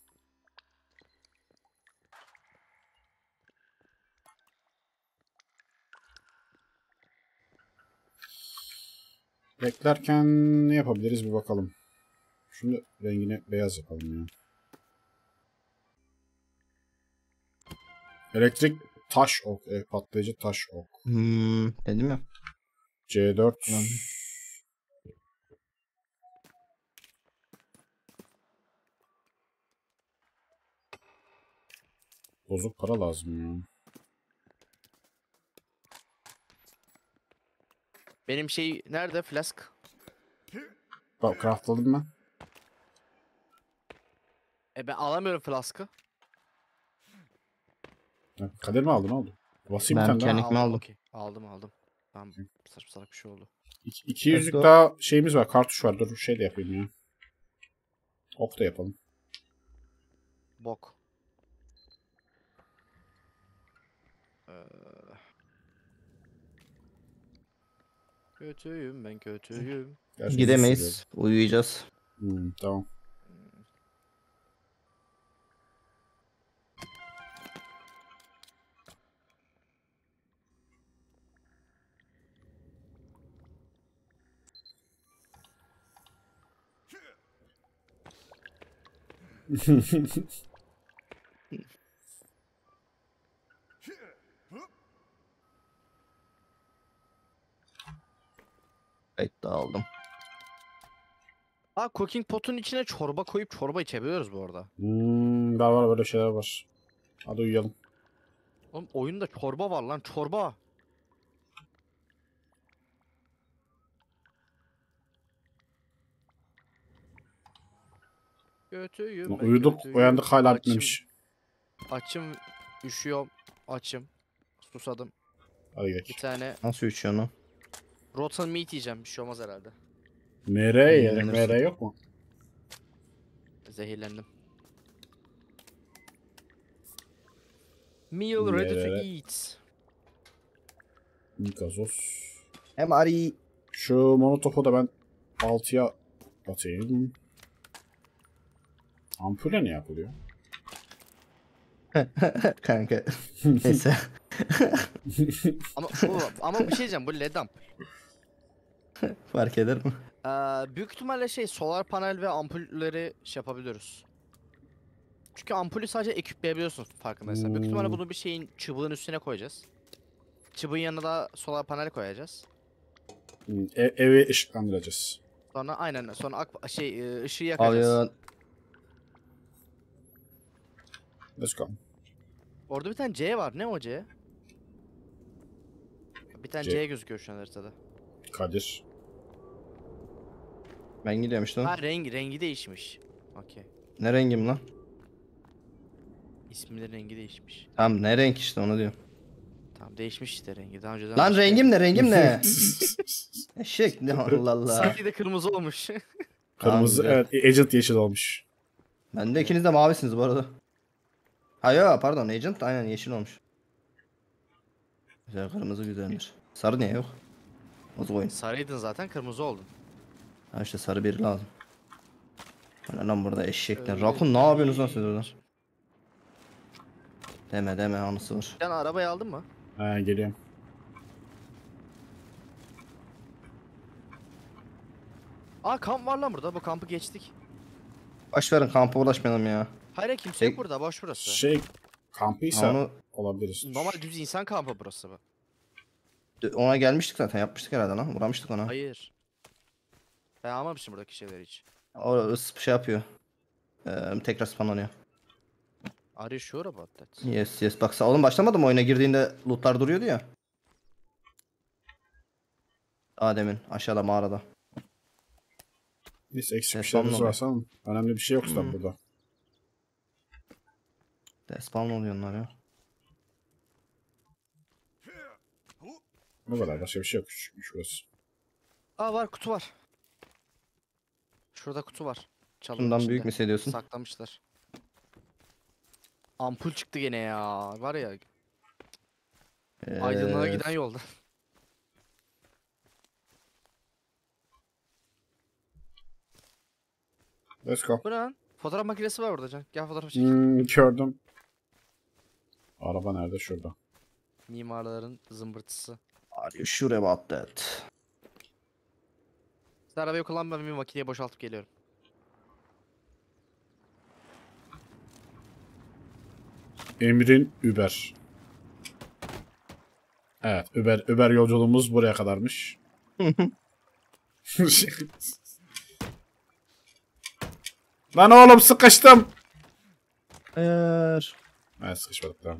Beklerken ne yapabiliriz bir bakalım. Şunu rengini beyaz yapalım ya. Elektrik taş ok. E, patlayıcı taş ok. Hmm, dedim ya. C dört. Tamam. Bozuk para lazım ya. Benim şey nerede? Flask. Bak craftladım ben. E ben alamıyorum flask'ı. Kadir mi aldın? Aldım. Basayım ben kendim aldım. Okay. Aldım aldım. Tamam. Saçma salak bir şey oldu. iki yüzlük evet, daha o... şeyimiz var. Kartuş var. Dur bir şey de yapayım ya. Ok da yapalım. Bok. Ee... Kötüyüm ben kötüyüm. Gerçekten gidemeyiz. Sürüyorum. Uyuyacağız. Hmm, tamam. Evet, aldım. Aa, cooking potun içine çorba koyup çorba içebiliyoruz bu arada. Hmm, daha var böyle şeyler var. Hadi uyuyalım. Oğlum oyunda çorba var lan, çorba. Kötüyüm. Uyuduk, kötüyüm. Uyandık hala bitmemiş. Açım, üşüyorum, açım, susadım. Hadi geç. Bir tane... Nasıl üşüyorsun lan? Rotten meat yiyeceğim, bir şey olmaz herhalde. Nereye yedik? Nereye yok mu? Zehirlendim. Meal Mere. Ready to eat. Nikazos. M R I. Şu monotopu da ben altıya atayım. Ampule ne yapılıyor? Kanka. Neyse. ama, bu, ama bir şey diyeceğim, bu led amp. Fark eder mi? Ee, büyük ihtimalle şey, solar panel ve ampulleri şey yapabiliyoruz. Çünkü ampulü sadece ekipleyebiliyorsunuz farkındaysan. Hmm. Büyük ihtimalle bunu bir şeyin çubuğun üstüne koyacağız. Çubuğun yanına da solar panel koyacağız. Hmm, ev, evi ışıklandıracağız. Sonra aynen, sonra ak şey ışığı yakacağız. Aynen. Let's go. Orada bir tane C var. Ne o C? Bir tane C, C gözüküyor şu an haritada. Kadir. Ben gidiyorum işte. Ha rengi, rengi değişmiş. Okey. Ne rengim lan? İsminin rengi değişmiş. Tamam ne renk işte onu diyorum. Tamam değişmiş işte rengi. Daha önceden lan rengim ne rengim ne? Eşek ne Allah Allah. Sanki de kırmızı olmuş. Kırmızı evet. Agent yeşil olmuş. Ben de ikiniz de mavisiniz bu arada. Hayır pardon agent aynen yeşil olmuş. Güzel kırmızı güzelmiş. Sarı niye yok? Nasıl oyun? Sarıydın zaten kırmızı oldun. Ha işte sarı bir lazım. Lan lan burada eşekler. Rakun ne yapıyorsunuz lan siz oradan? Deme deme anısı var. Sen arabayı aldın mı? He geliyorum. Aa kamp var lan burada bu kampı geçtik. Başverin kampa ulaşmayalım ya. Hayır kimse yok burada boş burası. Şey kampıysa onu... olabiliriz. Normal düz insan kampı burası bu. Ona gelmiştik zaten yapmıştık herhalde lan uğramıştık ona. Hayır. Ben almamışım buradaki şeyleri hiç. Orası şey yapıyor. Ee, tekrar spawnlanıyor. Are you sure about that? Yes yes bak oğlum başlamadım mı oyuna girdiğinde lootlar duruyordu ya. Adem'in aşağıda mağarada. Neyse eksik bir şeyimiz varsa mı? Önemli bir şey yoksa hmm. burada. Spawn oluyor onlar ya. Bu kadar başka bir şey yok. Şurası. Aa var kutu var. Şurada kutu var. Bundan büyük mü hissediyorsun? Saklamışlar. Ampul çıktı gene ya. Var ya. Evet. Aydınlığa giden yolda. Let's go. Buran. Fotoğraf makinesi var orada can. Gel fotoğraf çek. Hmm, gördüm. Araba nerede? Şurada. Mimarların zımbırtısı. Are you sure about that? Siz arabayı kullanmayın, bir makineye boşaltıp geliyorum. Emir'in Uber. Evet, Uber, Uber yolculuğumuz buraya kadarmış. Lan oğlum sıkıştım. Hayır. Hayır sıkışmadık daha.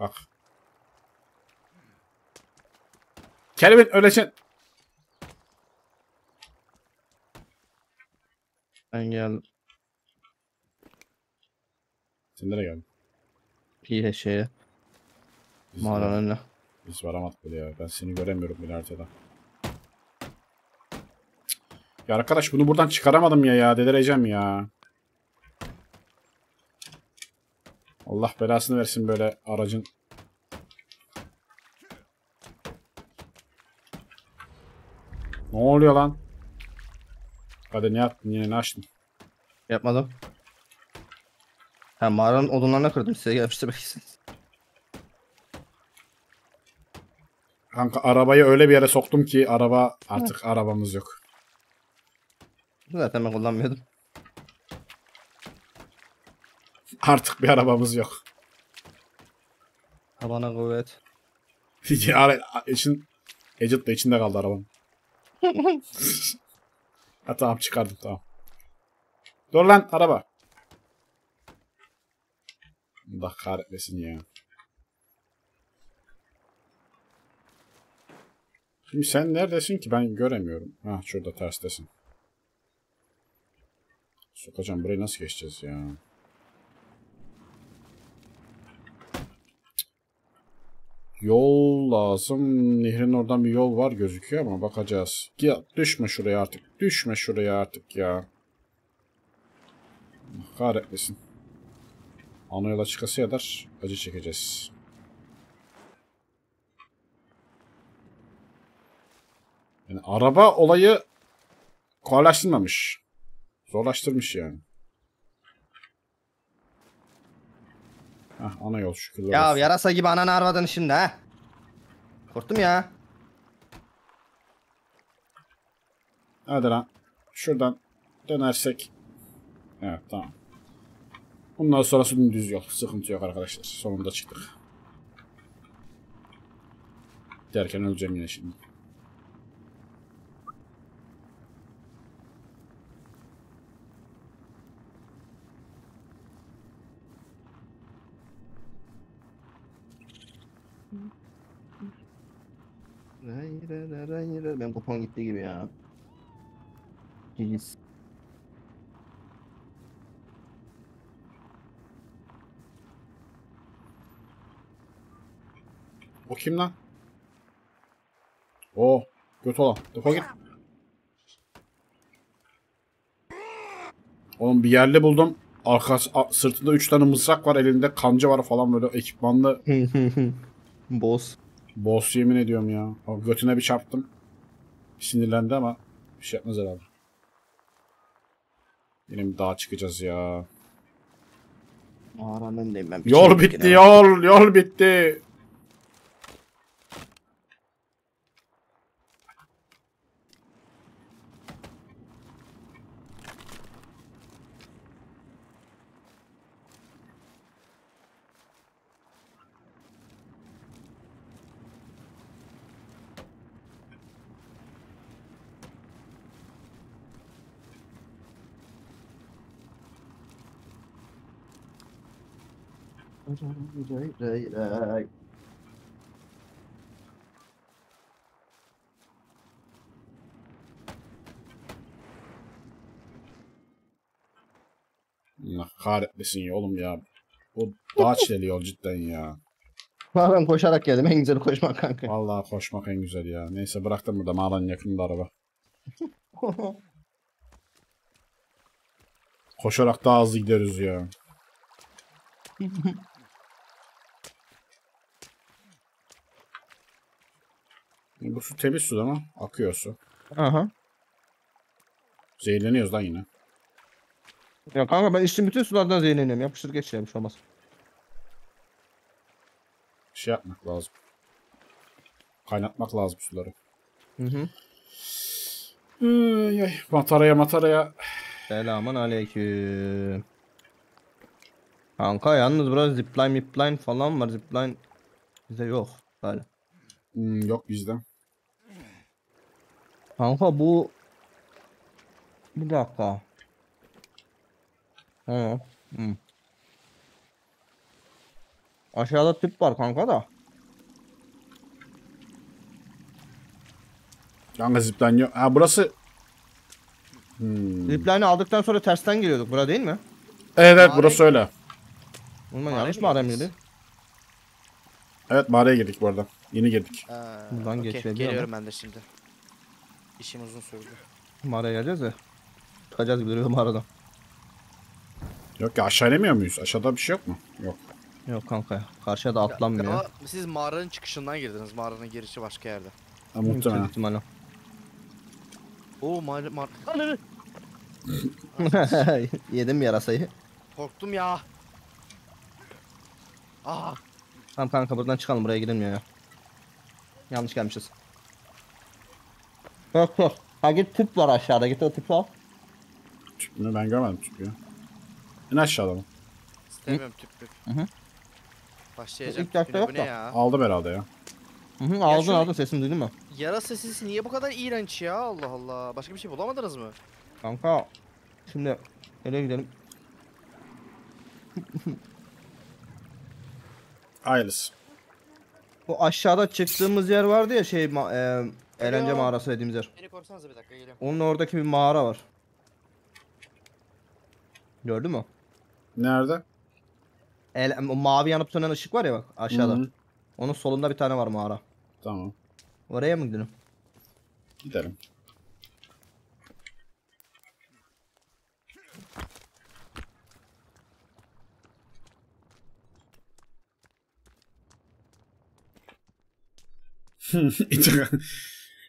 Bak. Kelimin öleşen. Ben geldim. Sen nereye geldin? Pire şeye. Mağaranın önüne. Biz varamadık bile ya. Ben seni göremiyorum bile haritada. Ya arkadaş bunu buradan çıkaramadım ya ya. Delireceğim ya. Allah belasını versin böyle aracın. Ne oluyor lan? Kadir ne yaptın? Yine ne açtın? Yapmadım. Ha, mağaranın odunlarına kırdım. Size gelmiştir belki siz. Kanka arabayı öyle bir yere soktum ki araba artık ha. Arabamız yok. Zaten ben kullanmıyordum. Artık bir arabamız yok. Tabana kuvvet. İçin, Agent de içinde kaldı arabam. Ha tamam çıkardım tamam. Dur lan araba. Allah kahretmesin ya. Şimdi sen neredesin ki ben göremiyorum. Ha şurada terstesin. Sokacağım burayı nasıl geçeceğiz ya? Yol lazım. Nehrin oradan bir yol var gözüküyor ama bakacağız. Ya düşme şuraya artık. Düşme şuraya artık ya. Kahretmesin. Ana yola çıkası kadar acı çekeceğiz. Yani araba olayı kolaylaştırmamış. Zorlaştırmış yani. Hah ana yol şükürler. Ya olsun. Yarasa gibi ananı arvadın şimdi ha. Korktum ya. Hadi lan. Şuradan dönersek. Evet tamam. Bundan sonrası düz yol. Sıkıntı yok arkadaşlar. Sonunda çıktık. Derken öleceğim yine şimdi. Ben kupon gitti gibi ya. Geniz. O kim lan? Oo, göt ola. Defol git. Oğlum bir yerli buldum. Arkası sırtında üç tane mızrak var, elinde kanca var falan böyle ekipmanlı. Boss. Boss yemin ediyorum ya. O götüne bir çarptım. Sinirlendi ama bir şey yapmaz herhalde. Yine bir dağa çıkacağız ya. Mağaranın değil ben. Yol bitti yine. yol yol bitti. Ray, ray, ray. Allah kahretmesin ya oğlum ya. Bu daha çileli yol cidden ya. Ben koşarak geldim, en güzeli koşmak kanka. Vallahi koşmak en güzel ya. Neyse bıraktım burada mağaranın yakınında araba. Koşarak daha hızlı gideriz ya. Bu su temiz su ama akıyor su. Aha. Zehirleniyoruz lan yine. Ya kanka ben içtim bütün sulardan zehirleniyorum. Yapıştır geç ya bir şey olmaz. Bir şey yapmak lazım. Kaynatmak lazım suları. Hı hı. Ay, ay. Mataraya mataraya. Selamun aleyküm. Kanka yalnız biraz zipline zipline falan var. Zipline bize yok. Böyle. Hmm, yok bizde. Kanka bu... Bir dakika. He. Hmm. Aşağıda tüp var kanka da. Kanka zipline yok. Ha burası... Hmm. Zipline'i aldıktan sonra tersten geliyorduk. Bura değil mi? Evet evet burası öyle. Bundan yanlış mağara mıydı? Evet mağaraya girdik bu arada. Yeni girdik. Ee, Buradan okay, geçelim. Geliyorum ama ben de şimdi. İşim uzun sürdü. Mağaraya geleceğiz de. Çıkacağız gibi duruyor mağaradan. Yok ya aşağı inemiyor muyuz? Aşağıda bir şey yok mu? Yok. Yok kanka. Karşıya da atlanmıyor. Ya, siz mağaranın çıkışından girdiniz. Mağaranın girişi başka yerde. Ha muhtemelen. Oo mağara mağara. Yedim yarasayı. Korktum ya. Aha. Tamam kanka buradan çıkalım, buraya girilmiyor ya. Yanlış gelmişiz. Yok yok. Ha git tüp var aşağıda, git o tüpü al. Tüp ne, ben görmedim tüpü ya. En aşağıda mı? İstemiyorum tüpü. Hı hı. Başlayacak. İlk dakika yok da. Ya. Aldım herhalde ya. Hı hı aldın aldın, sesini duydun mu? Yara sesi niye bu kadar iğrenç ya, Allah Allah. Başka bir şey bulamadınız mı? Kanka şimdi nereye gidelim? Hayırlısı. Bu aşağıda çıktığımız yer vardı ya şey ma e eğlence mağarası dediğimiz yer. Beni korsanıza bir dakika, geliyorum. Onun oradaki bir mağara var. Gördün mü? Nerede? El o mavi yanıp sönen ışık var ya bak aşağıda. Hı-hı. Onun solunda bir tane var mağara. Tamam. Oraya mı gidelim? Gidelim.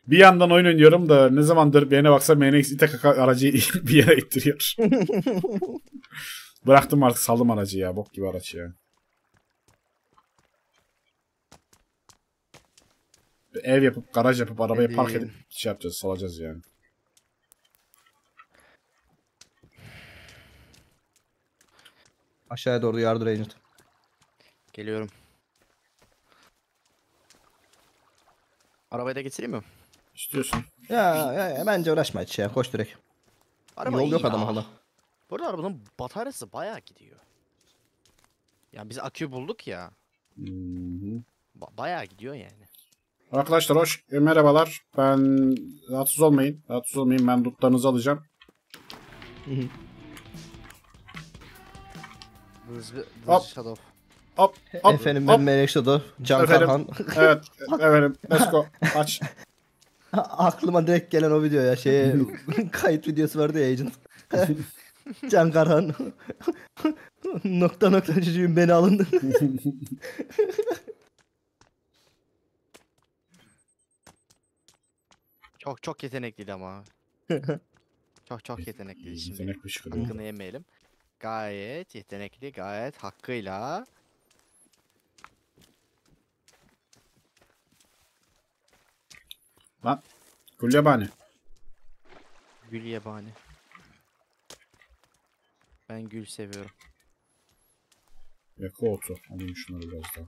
Bir yandan oyun oynuyorum da ne zamandır birine baksa Menex İtakaka aracı bir yere ittiriyor. Bıraktım artık, saldım aracı ya, bok gibi araç ya. Bir ev yapıp garaj yapıp arabayı Edin. park edip şey yapacağız, salacağız yani. Aşağıya doğru yardır Agent. Geliyorum. Arabayı da getireyim mi? İstiyorsun. Ya, ya, ya bence uğraşma hiç ya, koş direkt. Araba yol yok adamı hala. Bu arada arabanın bataryası bayağı gidiyor. Ya biz akü bulduk ya. Hmm. Ba bayağı gidiyor yani. Arkadaşlar hoş, e, merhabalar. Ben rahatsız olmayın, rahatsız olmayın. Ben lootlarınızı alacağım. Hop. Hop, hop, efendim hop. Ben MnxShadow, Can Karhan. Evet, efendim, let's go, aç. Aklıma direkt gelen o video ya, şey, kayıt videosu vardı ya Agent. Can Karhan, nokta nokta çocuğum beni alın. Çok çok yetenekliydi ama. Çok çok yetenekliydi şimdi. Hakkını yemeyelim. Gayet yetenekli, gayet hakkıyla. Lan gül yabani. Gül yabani. Ben gül seviyorum. Yakı otu. Alayım şunları biraz daha.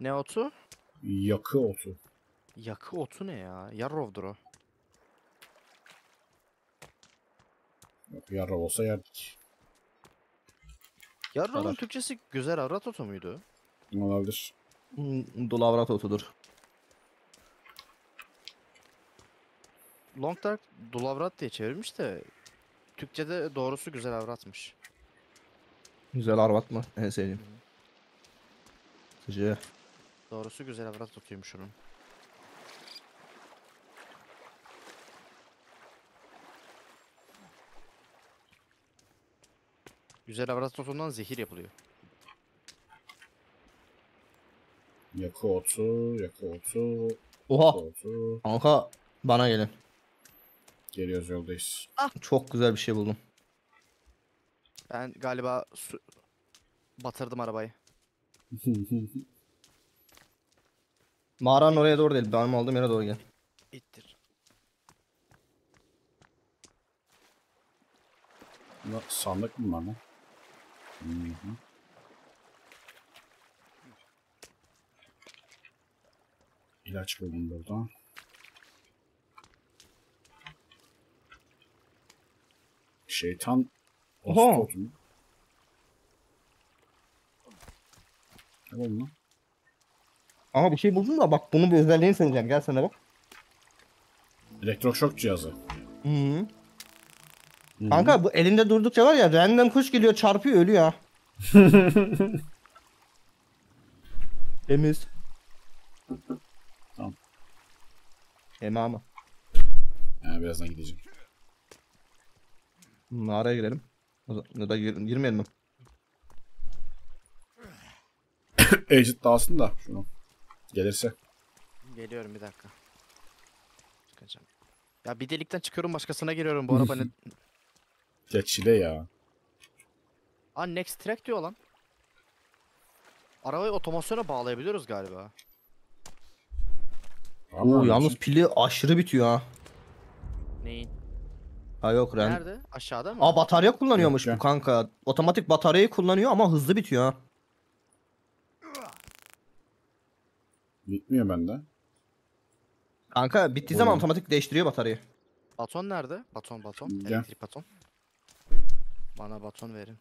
Ne otu? Yakı otu. Yakı otu ne ya? Yarrovdur o. Yok, yarrov olsa yerdik. Yarrov'un Türkçesi güzel avrat otu muydu? Olabilir. Dolu avrat otudur. Long Dark dulavrat diye çevirmiş de Türkçe'de doğrusu güzel avratmış. Güzel avrat mı? En sevdiğim. Sıcı. Doğrusu güzel avrat tutuyormuş onun. Güzel avrat tutundan zehir yapılıyor. Yakı otu, yakı otu. Oha! Otu. Kanka bana gelin. Geliyoruz, yoldayız. Ah. Çok güzel bir şey buldum. Ben galiba su... batırdım arabayı. Mağaranın oraya doğru değil, benim aldığım yere doğru gel. İttir. Bunda sandık mı var mı? Hı-hı. İlaç buldum buradan. Şeytan ostu. Ne oldu lan? Aha bir şey buldum da bak bunun bir özelliğini söyleyeceğim. Gel sana bak. Elektroşok cihazı. Hı -hı. Hı-hı. Kanka bu elinde durdukça var ya random kuş geliyor çarpıyor ölüyor. Temiz. Tamam. Ema ama. He birazdan gideceğim. Mağaraya girelim. Ya da gir girmeyelim mi? Agent dağılsın da şunu. Gelirse. Geliyorum bir dakika. Çıkacağım. Ya bir delikten çıkıyorum başkasına giriyorum bu araba ne? Ya çile ya. Aa next track diyor lan. Arabayı otomasyona bağlayabiliyoruz galiba. Oo, yalnız pili aşırı bitiyor ha. Neyin? Ha yok lan. Nerede? Aşağıda mı? Aa batarya kullanıyormuş bu kanka. Otomatik bataryayı kullanıyor ama hızlı bitiyor ha. Bitmiyor bende. Kanka bittiği zaman otomatik değiştiriyor bataryayı. Baton nerede? Baton baton. Gel. Elektrik baton. Bana baton verin.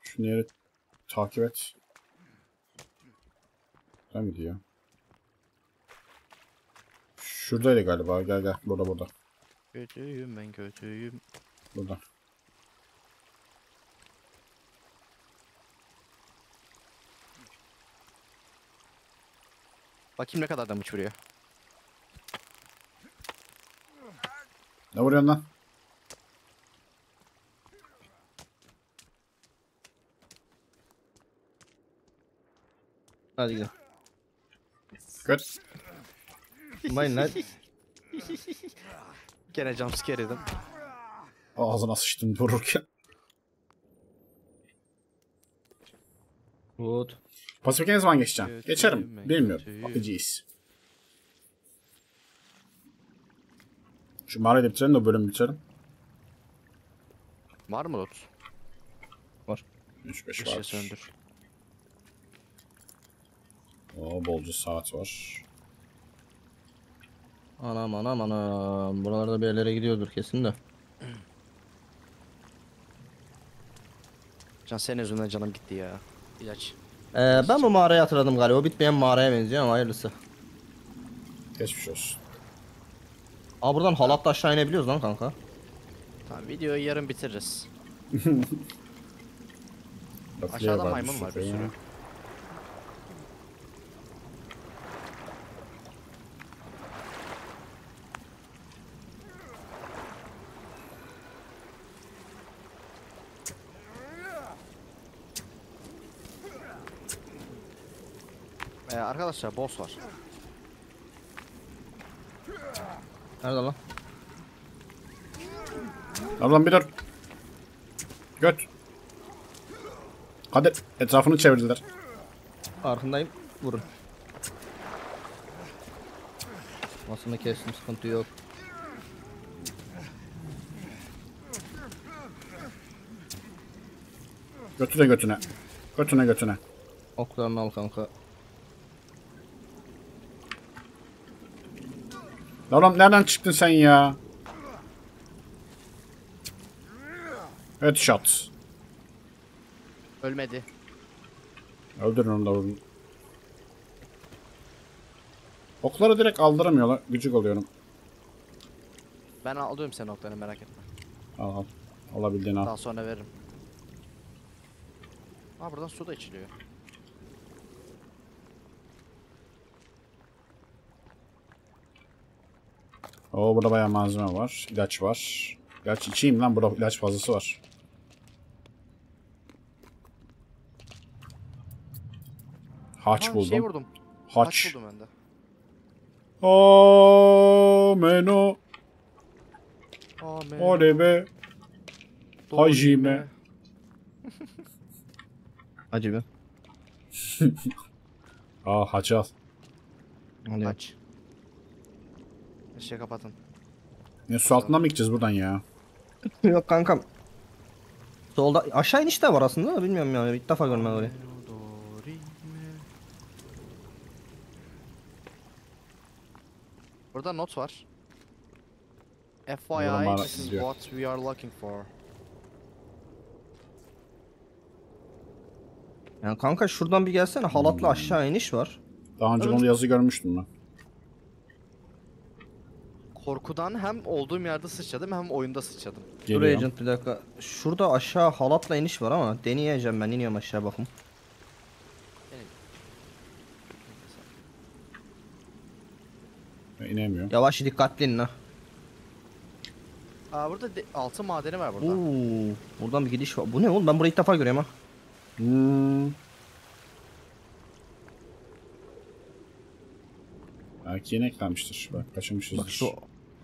Şunu yere takip et. Ne mi diyor? Şuradaydı galiba. Gel gel. Burada burada. Kötüyüm ben kötüyüm. Burada. Bakayım ne kadar damage vuruyor. Ne vuruyorsun lan? Hadi gidelim. Kır. Mayın lan. Gene jumpscare yedim. Ağzına sıçtım dururken. Good. Pasifik'e ne zaman geçeceğim? Kötü geçerim. Ben bilmiyorum. Kötüyüm. Bakıcıyız. Şu mağarayı bitirelim de o bölümü bitirelim. Var mı lot? Var. üç beş var. Söndür. Oo bolca saat var. Anam anam anam. Buralarda bir yerlere gidiyordur kesin de. Can senin yüzünden canım gitti ya. İlaç. Ee, ben bu mağarayı hatırladım galiba. O bitmeyen mağaraya benziyor ama hayırlısı. Geçmiş olsun. Aa buradan halatla aşağı inebiliyoruz lan kanka. Tamam videoyu yarın bitiririz. Aşağıda maymun var bir sürü. Arkadaşlar boss var. Nerede lan? Ablam bir dur. Göt. Kadir etrafını çevirdiler. Arkındayım. Vurun. Masını kestim sıkıntı yok. Götüne götüne. Götüne götüne. Oklarını al kanka. Lan nereden çıktın sen ya? Headshot. Ölmedi. Öldürün onu da vurun. Okları direkt aldıramıyorlar. Gücük oluyorum. Ben alıyorum senin oklarını merak etme. Al al. Alabildiğini al. Daha sonra veririm. Aa buradan su da içiliyor. Oo burada bayağı malzeme var. İlaç var. İlaç içeyim lan. Burada ilaç fazlası var. Haç ha, buldum. Şey vurdum. Haç. Haç buldum ben de. Ameno. Ameno. Olebe. Hacime. Hacime. Aa haç al. Haç. Şey kapatın. Ya su altına mı gideceğiz buradan ya? Yok kankam. Solda aşağı iniş de var aslında da bilmiyorum yani ilk defa görmedim orayı. Burada not var. F Y I, this is what we are looking for. Yani kanka şuradan bir gelsene, halatla aşağı iniş var. Daha önce evet. Bunu yazı görmüştüm ben. Korkudan hem olduğum yerde sıçradım hem oyunda sıçradım. Dur Agent bir dakika. Şurada aşağı halatla iniş var ama deneyeceğim ben, iniyorum aşağı bakayım. İnemiyorum. Yavaş dikkatli in ha. Aa burada altın madeni var burada. Oo, buradan bir gidiş var. Bu ne oğlum, ben burayı ilk defa görüyorum ha. Hmm. Belki yine eklenmiştir. Bak kaçırmışızdır. Bak şu...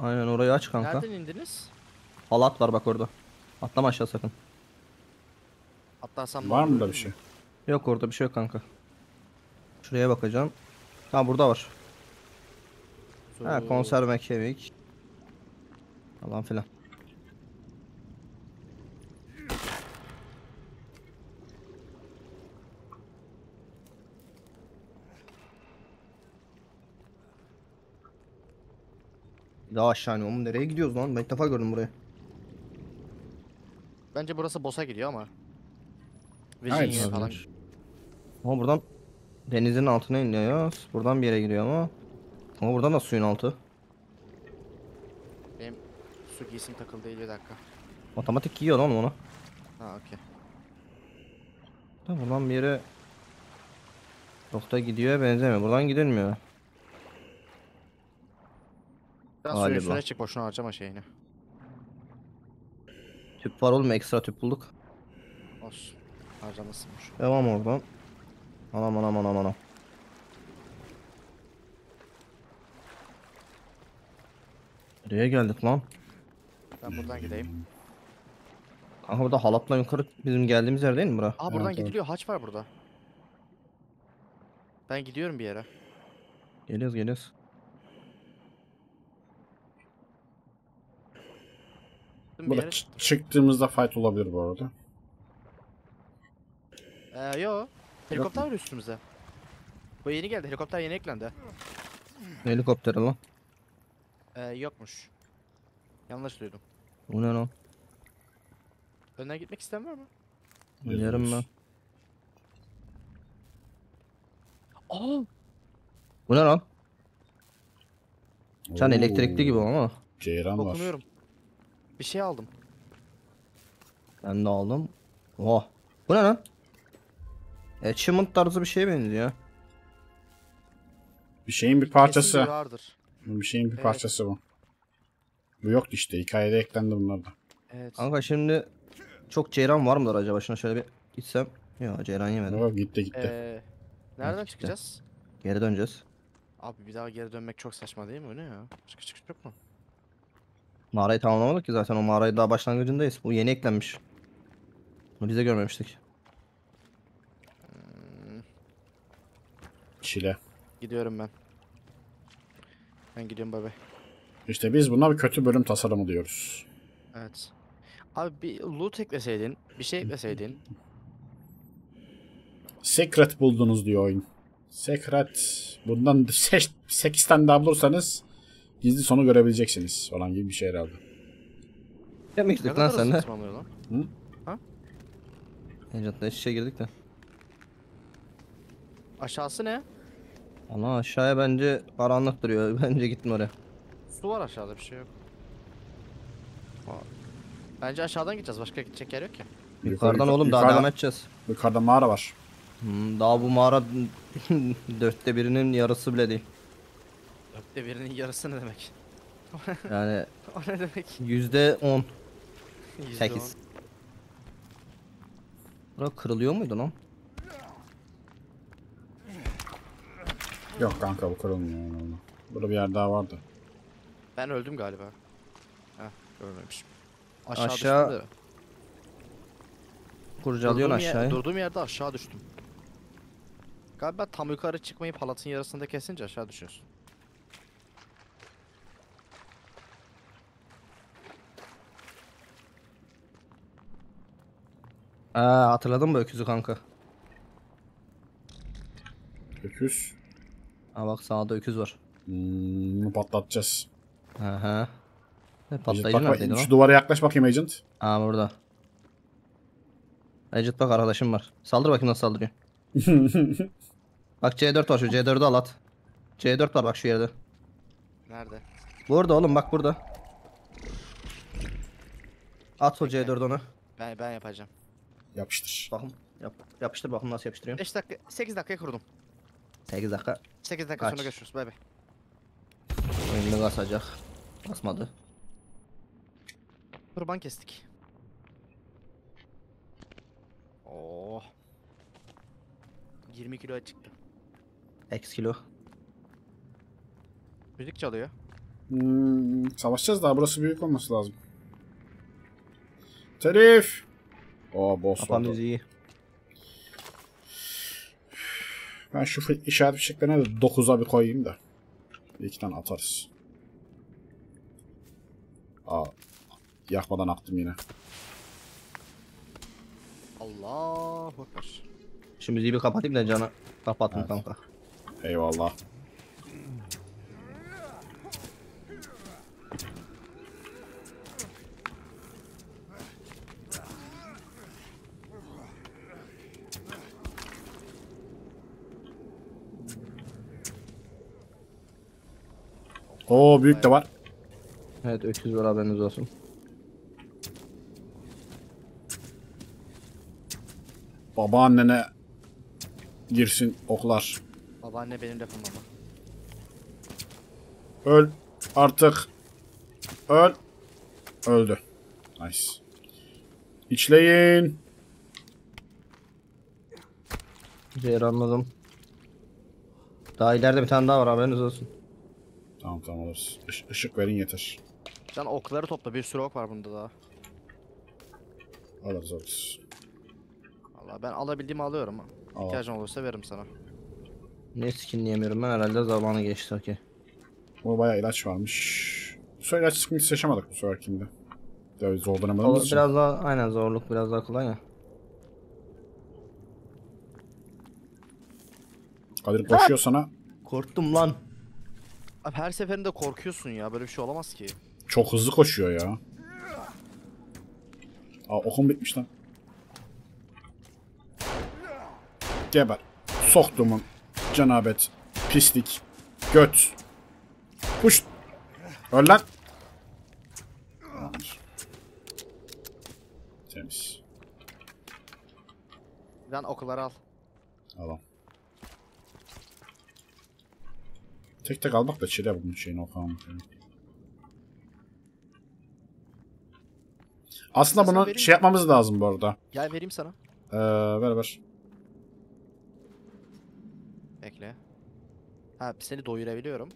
Aynen orayı aç kanka. Nereden indiniz? Halat var bak orada. Atlama aşağı sakın. Atlarsam var mı da bir şey? Yok orada bir şey yok kanka. Şuraya bakacağım. Ha burada var. Zor. Ha konserve kemik. Falan filan. Daha aşağı iniyorum. Nereye gidiyoruz lan? Ben ilk defa gördüm burayı. Bence burası boss'a gidiyor ama. Evet. Falan. Ama buradan denizin altına iniyoruz. Buradan bir yere gidiyor ama. Ama buradan da suyun altı. Benim su giysim takıldı elli dakika. Otomatik giyiyor lan onu. Ha okey. Buradan bir yere... Çok da gidiyor benzemiyor. Buradan gidilmiyor. Biraz suyun üstüne çık, boşuna harcama şeyini. Tüp var oğlum, ekstra tüp bulduk. Olsun. Harcamasınmış. Devam oradan. Anam anam anam anam. Nereye geldik lan? Ben buradan gideyim. Aha burada halatla yukarı bizim geldiğimiz yer değil mi bura? Aa buradan evet, gidiliyor, haç var burada. Ben gidiyorum bir yere. Geliyoruz geliyoruz. Burada çıktığımızda fight olabilir bu arada. Ee, yo. Helikopter var üstümüze. Bu yeni geldi, helikopter yeni eklendi. Helikopter lan. Ee, yokmuş. Yanlış duydum. Bu ne lan? Önden gitmek isteyen var mı? Biliyorum ben. Aa! Bu ne lan? Can elektrikli gibi ama. Ceyran var. Dokunuyorum. Bir şey aldım. Ben de aldım. Oh. Bu ne lan? Achievement tarzı bir şeye benziyor. Bir şeyin bir parçası. Bir şeyin bir evet. parçası bu. Bu yoktu işte. Hikayede eklendi bunlar da. Evet. Kanka şimdi çok ceyran var mıdır acaba? Şuna şöyle bir gitsem. Yok ceyran yemedim. Yok gitti gitti. Ee, nereden gitti. çıkacağız? Geri döneceğiz. Abi bir daha geri dönmek çok saçma değil mi? O ne ya? Çık çık çık mı? Mağarayı tamamlamadık ki zaten, o mağarayı daha başlangıcındayız. Bu yeni eklenmiş. Bunu bize görmemiştik. Çile. Gidiyorum ben. Ben gidiyorum bebe. İşte biz buna bir kötü bölüm tasarımı diyoruz. Evet. Abi bir loot ekleseydin, bir şey ekleseydin. Secret buldunuz diyor oyun. Secret. Bundan sekiz tane daha bulursanız gizli sonu görebileceksiniz falan gibi bir şey herhalde. Demiştik lan sen de. Hı? Ha? Encant'la işe girdik de. Aşağısı ne? Ana aşağıya bence karanlık duruyor. Bence gitme oraya. Su var aşağıda, bir şey yok. Bence aşağıdan gideceğiz. Başka gidecek yer yok ki. Yukarıdan yukarı, oğlum yukarı, daha yukarı, devam edeceğiz. Yukarıda mağara var. Hmm, daha bu mağara dörtte birinin yarısı bile değil. Dörtte birinin yarısı ne demek? Yani o ne demek? Yüzde on. Sekiz. Bura kırılıyor muydu lan? Yok kanka bu kırılmıyor. Burada bir yer daha vardı. Ben öldüm galiba. Heh görmemişim. Aşağı, aşağı... düştüm de. Kurcalıyorsun aşağıya. Durduğum yerde aşağı düştüm. Galiba tam yukarı çıkmayıp halatın yarısında kesince aşağı düşüyorsun. Aa, hatırladın mı öküzü kanka? Öküz. Aa bak sağda öküz var. Hmm, patlatacağız. Aha. Patlayıcı neredeydi o? Şu duvara yaklaş bakayım Agent. Aa burada. Agent bak arkadaşım var. Saldır bakayım nasıl saldırıyor. Bak C dört var şu C dördü al at. C dört var bak şu yerde. Nerede? Burada oğlum bak burada. At o C dördü ona. Ben, ben yapacağım. Yapıştır. Bakın yap, yapıştır bakın nasıl yapıştırıyorum. beş dakika sekiz dakikaya kurdum. sekiz dakika. sekiz dakika kaç? Sonra görüşürüz bay bay. Oyunu kasacak. Basmadı. Kurban kestik. Oo. yirmi kilo çıktı. X kilo. Müzik çalıyor. Hmm, savaşacağız daha burası büyük olması lazım. Terif. Aa boss. Kapan müziği. Ben şu işaret fişeklerine de dokuza bir koyayım da. Bir iki tane atarız. Aa. Yakmadan aktım yine. Allah bakar. Şu müziği bir kapatayım da canı. Kapattım evet. Kanka. Eyvallah. Oo büyük de var. Evet öküz var haberiniz olsun. Babaannene girsin oklar. Babaanne benim lafım ama. Öl artık. Öl. Öldü. Nice. İçleyin. Değer anladım. Daha ileride bir tane daha var haberiniz olsun. Tamam tamam olur. Iş, ışık verin yeter. Sen okları topla bir sürü ok var bunda daha. Alırız alırız. Valla ben alabildiğimi alıyorum. Al. İhtiyacım olursa veririm sana. Ne skinleyemiyorum ben herhalde zamanı geçti ki. Bu bayağı ilaç varmış. Bu sefer ilaç sıkıntısı yaşamadık bu sefer kimde. Zorlanamadığımız için. Biraz daha aynen zorluk biraz daha kolay ya. Kadir koşuyor sana. Korktum lan. Abi her seferinde korkuyorsun ya böyle bir şey olamaz ki. Çok hızlı koşuyor ya. Aa okum bitmiş lan. Geber. Soktumun cenabet. Pislik. Göt. Kuş. Öl lan. Temiz. Lan okları al. Alam. Tek tek almak da çile bunun şeyini okalım. Aslında bunu şey mi? Yapmamız lazım bu arada. Gel vereyim sana. Ee, ver ver. Bekle. Ha seni doyurabiliyorum.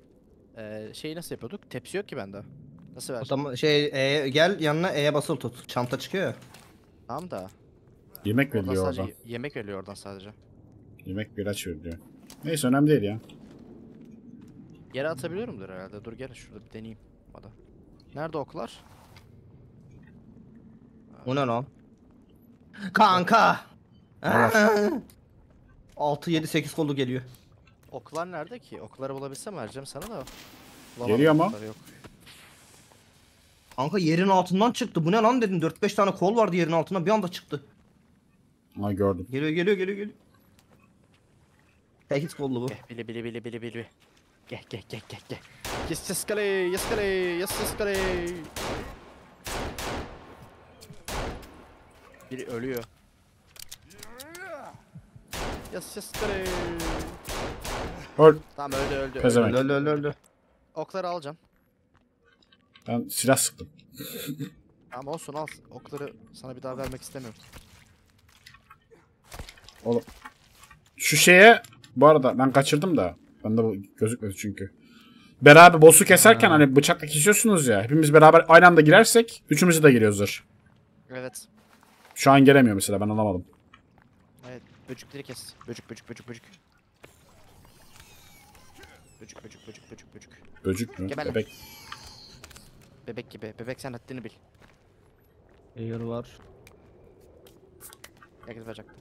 Ee, şeyi nasıl yapıyorduk? Tepsi yok ki bende. Nasıl ver? Tamam şey e, gel yanına E'ye basılı tut. Çanta çıkıyor ya. Tamam da. Yemek oradan veriliyor oradan. Yemek veriliyor oradan sadece. Yemek biraz veriliyor. Neyse önemli değil ya. Yere atabiliyorumdur herhalde. Dur gel şurada bir deneyeyim. Hadi. Nerede oklar? O ne lan? Kanka! altı yedi sekiz kollu geliyor. Oklar nerede ki? Okları bulabilsem vereceğim sana da. Bulamadım. Geliyor ama. Yok. Kanka yerin altından çıktı. Bu ne lan dedim. dört beş tane kol vardı yerin altından. Bir anda çıktı. Ha gördüm. Geliyor geliyor geliyor. geliyor. sekiz kollu bu. Bili bili bili bili bili. Gel gel gel gel gel. Yes yes kale, yes kale, yes yes kale. Biri ölüyor. Yes yes kale. Öl. Tamam öldü öldü. Pezevenk. Öldü öldü öldü. Okları alacağım. Ben silah sıktım. Tamam olsun al. Okları sana bir daha vermek istemiyorum. Oğlum. Şu şeye bu arada ben kaçırdım da. Bende bu gözükmedi çünkü. Beraber boss'u keserken ha. Hani bıçakla kesiyorsunuz ya. Hepimiz beraber aynı anda girersek üçümüzü de giriyoruzdur. Evet. Şu an gelemiyor mesela ben anlamadım. Evet böcükleri kes. Böcük böcük böcük böcük. Böcük böcük böcük böcük böcük. Böcük mü? Gebele. Bebek. Bebek gibi. Bebek sen haddini bil. Eğer var. Teklif yapacaktım.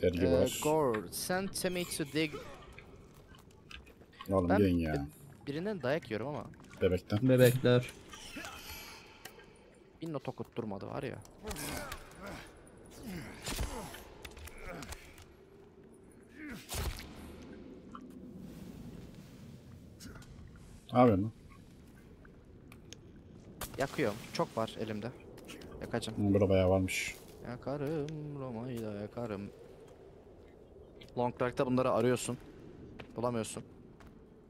Terli var. Gore, send me to dig. Oğlum ben yiyin ya. Birinden dayak yiyorum ama. Bebekten. Bebekler. Bir not okutturmadı var ya. Ne yapıyorsun lan? Yakıyorum. Çok var elimde. Yakacağım. Burada bayağı varmış. Yakarım Roma'yı da yakarım. Long Dark'ta bunları arıyorsun. Bulamıyorsun.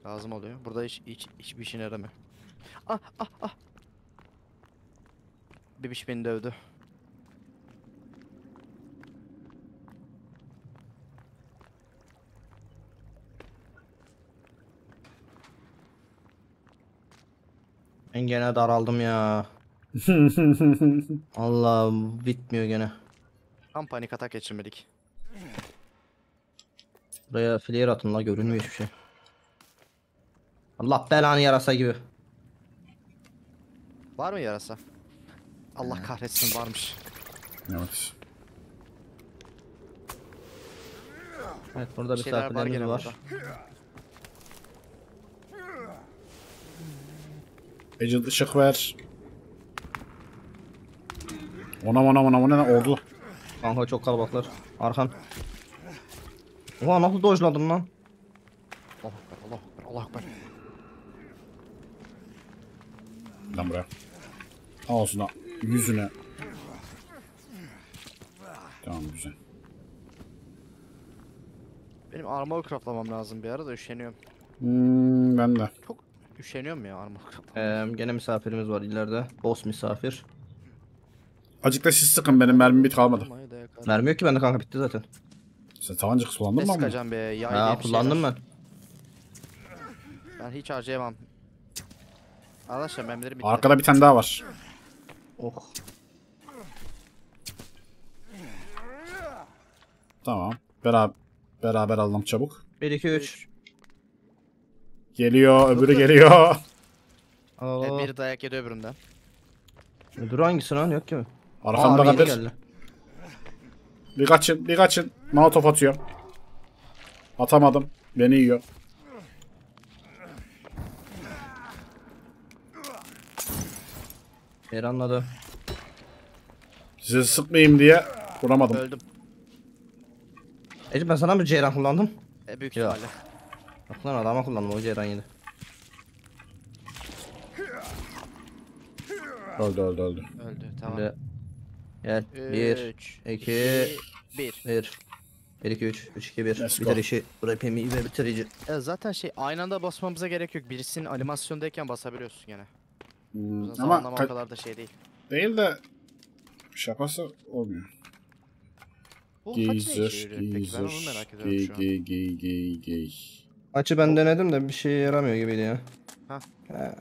Lazım oluyor. Burada hiç, hiç hiçbir işine yaramıyor. Ah ah ah. Bibiş beni dövdü. Ben gene daraldım ya. Allah bitmiyor gene. Tam panik atak geçirmedik. Buraya flare atın la, görünmüyor hiçbir şey. Allah belanı yarasa gibi. Var mı yarasa? Allah kahretsin varmış. Evet. Evet burada bir, bir saatlerimiz var. var. Agent ışık ver. Ona ona ona ona oldu. Kanka çok kalabalıklar. Arkan. Ulan nasıl dojladım lan? Allah akbar, Allah akbar, Allah akbar. Lan buraya. Ağzına, yüzüne. Tamam güzel. Benim armor craftlamam lazım bir ara da üşeniyorum. Hmm, ben de. Çok üşeniyorum ya armor craftlamam. Ee, gene misafirimiz var ileride. Boss misafir. Azıcık da siz sıkın, benim mermim bit kalmadı. Mermi yok ki bende kanka, bitti zaten. Sen tabanca kullandın mı? Ne sıkacağım be yayla. Ha kullandım ben. Ben hiç harcayamam. Arkadaşlar mermilerim bitti. Arkada bir tane daha var. Oh. Tamam. Beraber beraber alalım çabuk. bir iki üç. Geliyor, öbürü geliyor. Evet, bir dayak yedi öbüründen. Dur hangisi lan, yok ki mi? Arkamda Kadir. Bir kaçın, bir kaçın. Molotof atıyor. Atamadım. Beni yiyor. Her anladı. Sizi sıkmayayım diye vuramadım. Öldüm. Ece ben sana bir ceyran kullandım. E büyük ihtimalle. Bak lan adama kullandım, o ceyran yedi. Öldü öldü öldü. Öldü tamam. Öldü. Gel bir iki bir bir iki üç üç iki bir. Bitir işi. Rapimi ve bitirici. E zaten şey aynı anda basmamıza gerek yok. Birisinin animasyondayken basabiliyorsun gene. Hmm, ama o kadar da şey değil. Değil de şakası olmuyor. Gezer, gezer, gey gey gey gey gey. Açı ben denedim de bir şeye yaramıyor gibiydi ya. Ha. Ha.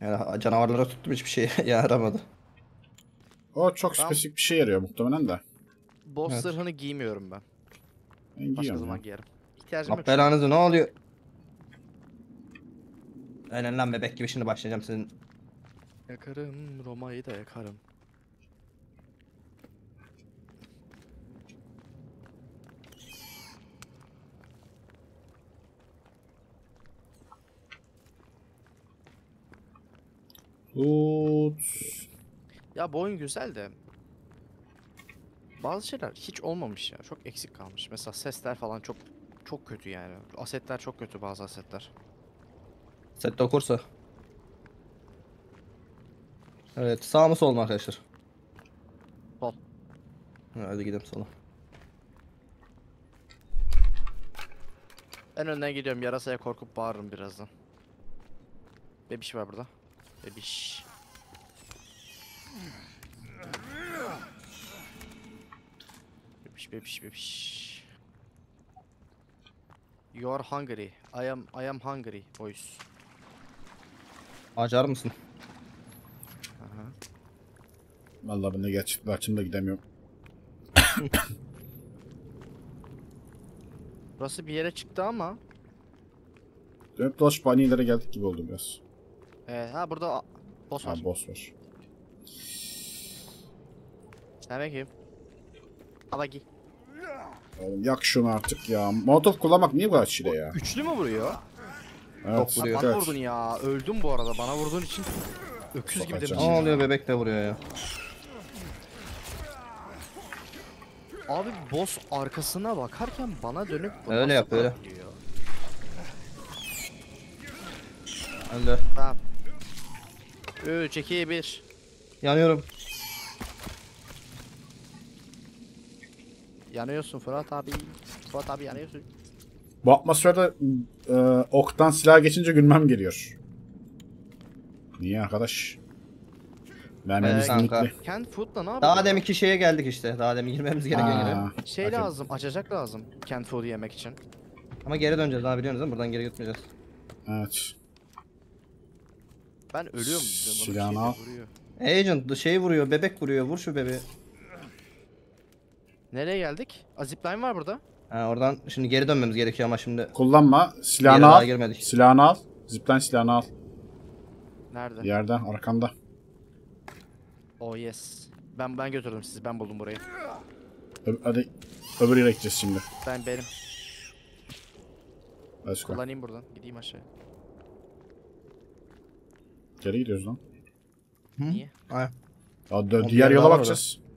Yani canavarlara tuttum, hiçbir şey yaramadı. O çok tamam. Spesifik bir şey yarıyor muhtemelen de. Boss evet. Zırhını giymiyorum ben. Ben başka zaman ya. Giyerim. İhtiyacım yok. Belanızı ne oluyor? Aynen lan bebek gibi, şimdi başlayacağım sizin. Yakarım Roma'yı da yakarım. Tut. Ya bu oyun güzel de bazı şeyler hiç olmamış ya, çok eksik kalmış. Mesela sesler falan çok çok kötü yani. Asetler çok kötü, bazı asetler. Sette okursa. Evet, sağ mı sol mu arkadaşlar? Sol. Hadi gidelim sola. En önden gidiyorum, yarasaya korkup bağırırım birazdan. Bebiş var burada. Bebiş. Bebiş bebiş bebiş. You are hungry. I am I am hungry boys. Acar mısın? Aha. Vallahi ben de gerçekten açım da gidemiyorum. Burası bir yere çıktı ama. Dönüp dolaş banilere geldik gibi oldu biraz. Ee, ha burada boss var. Ha boss var. Sen kim? Ala gi. Oğlum yak şunu artık ya. Molotov kullanmak niye bu kadar çile ya? Üçlü mü vuruyor? Evet. Bana evet. vurdun ya. Öldüm bu arada. Bana vurduğun için öküz gibi demişim. Ne oluyor, bebek de vuruyor ya. Abi boss arkasına bakarken bana dönüp öyle yap öyle. Öyle. Tamam. üç iki bir. Yanıyorum. Yanıyorsun Fırat abi. Fırat abi yanıyorsun. Bu atmosferde e, oktan silah geçince gülmem geliyor. Niye arkadaş? Vermemiz ee, gerekli. Kent Food'la ne yapalım? Daha deminki şeye geldik işte. Daha demin girmemiz gereken yere. Şey açalım. Lazım, açacak lazım Kent Food'u yemek için. Ama geri döneceğiz daha biliyorsunuz değil mi? Buradan geri gitmeyeceğiz. Evet. Ben ölüyorum. Silahını al. Agent şey vuruyor, bebek vuruyor. Vur şu bebeği. Nereye geldik? Zipline var burada. Ha, oradan şimdi geri dönmemiz gerekiyor ama şimdi. Kullanma. Silahını al. Silahını al. Zipline silahını al. Nerede? Yerden, arkanda. Oh yes. Ben ben götürdüm sizi. Ben buldum burayı. Ö hadi öbür yere gideceğiz şimdi. Ben benim. Let's go. Kullanayım buradan. Gideyim aşağıya. Geri gidiyoruz lan. Hı? Niye? Hayır. Diğer, diğer yola bakacağız. Orada.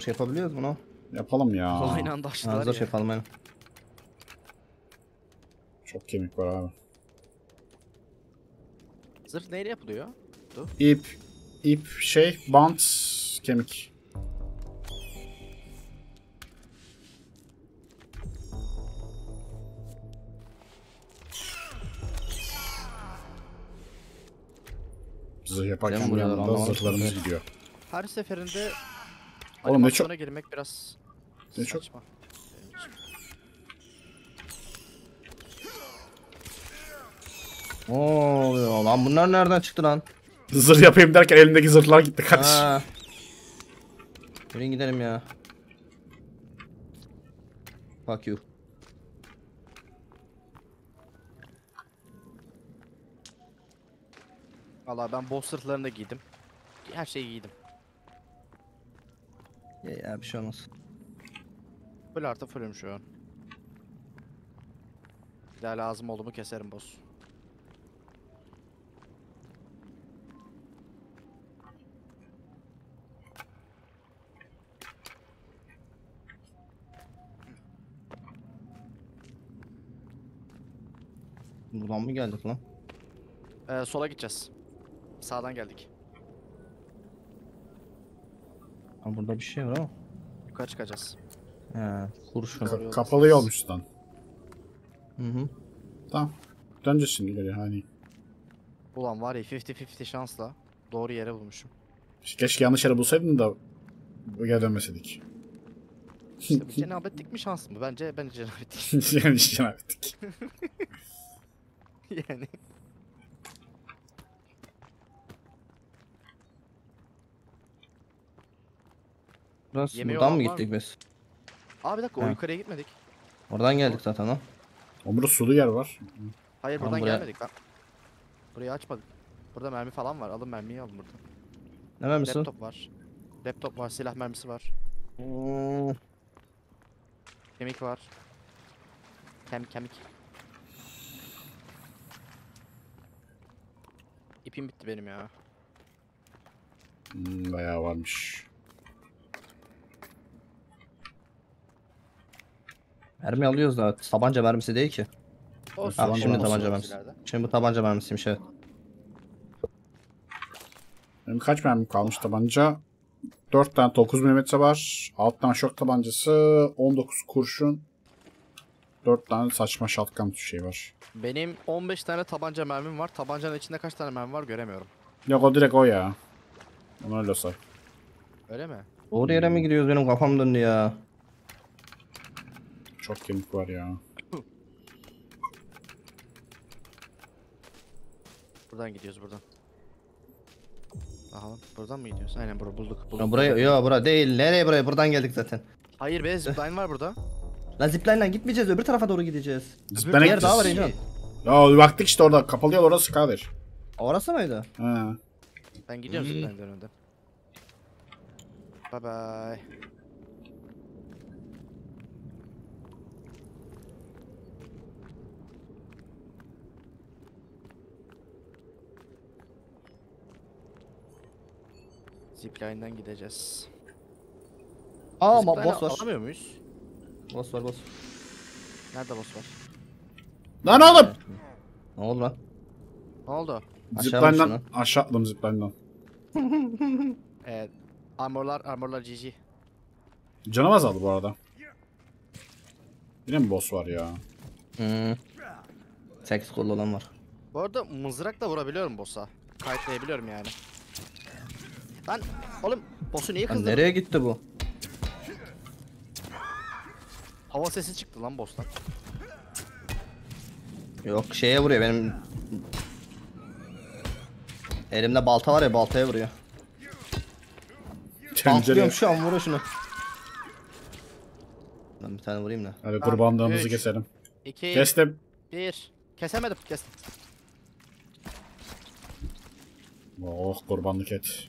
Zor yapabiliyoruz bunu. Yapalım ya. Aynı anda açtılar ya. Zor yapalım yani. Çok kemik var abi. Zırh neyle yapılıyor? Dur. İp, ip, şey, bant, kemik. Zırh yaparken bu yandan zırhlarımız gidiyor. Her seferinde... Oğlum ne çok... girmek biraz ne çok... Ooo lan bunlar nereden çıktı lan? Zırh yapayım derken elimdeki zırhlar gitti kardeşim. Gelin gidelim ya. Fuck you. Valla ben boss zırhlarını da giydim. Her şeyi giydim. Ya, ya bir şey olmaz. Full artı fullüm şu an. Bir daha lazım oldu mu keserim boss. Buradan mı geldik lan? Ee, sola gideceğiz. Sağdan geldik. Ama burada bir şey var ama. Yukarı çıkacağız. He, kurşun. Ka kapalı yolmuş lan. Hı hı. Tamam. Dönce şimdi geliyor hani. Ulan var ya elli elli şansla doğru yere bulmuşum. Keşke yanlış yere bulsaydın da geri dönmeseydik. İşte bir cenabetlik mi şans mı? Bence bence cenabetlik. Yani cenabetlik. Yani. Burası, buradan mı gittik biz? Abi bir dakika, o yukarıya gitmedik. Oradan geldik zaten ha. Burada sulu yer var. Hayır tamam, buradan buraya... gelmedik lan. Burayı açmadık. Burada mermi falan var, alın mermiyi alın buradan. Ne mermisi? Laptop var. Laptop var, silah mermisi var. Oo. Kemik var. Kemik kemik. İpim bitti benim ya. Hmm, bayağı varmış. Mermi alıyoruz da tabanca mermisi değil ki. Olsun, tamam, şimdi olsun, tabanca mermisi. İleride. Şimdi bu tabanca mermisiymiş evet. Benim kaç mermi kalmış tabanca? dört tane dokuz milimetre var. altı tane şok tabancası. on dokuz kurşun. dört tane saçma shotgun şey var. Benim on beş tane tabanca mermim var. Tabancanın içinde kaç tane mermi var göremiyorum. Yok o direkt o ya. Onu öyle say. Öyle mi? Doğru yere mi giriyoruz? Benim kafam döndü ya. Çok kemik var ya. Buradan gidiyoruz buradan. Aha buradan mı gidiyoruz? Aynen bura bulduk. bulduk. Ya buraya ya bura değil. Nereye buraya? Buradan geldik zaten. Hayır be zipline var burada. Lan zipline'la gitmeyeceğiz. Öbür tarafa doğru gideceğiz. Zipline'e gideceğiz. Daha var Ecan. Ya baktık işte orada kapalı yol orası Kadir. Orası mıydı? He. Ben gidiyorum zipline'den önde. Bye bye. Zipline'den gideceğiz. Aa ama boss var. Alamıyor muyuz? Boss var boss. Nerede boss var? Lan oğlum! Ne oldu lan? Ne oldu? Zipline'den aşağı atladım zipline'den. Evet. Armorlar, armorlar G G. Canım azaldı bu arada. Yine mi boss var ya? Hımm. sekiz kollu olan var. Bu arada mızrakla vurabiliyorum boss'a. Kayıtlayabiliyorum yani. Lan oğlum boss'u niye kızdın? Nereye gitti bu? Hava sesi çıktı lan boss'tan. Yok şeye vuruyor benim. Elimde balta var ya, baltaya vuruyor. Baltlıyorum şu an, vur şunu. Lan bir tane vurayım da. Hadi kurbanlığımızı keselim. iki, kestim. bir. Kesemedim, kestim. Oh kurbanlık et.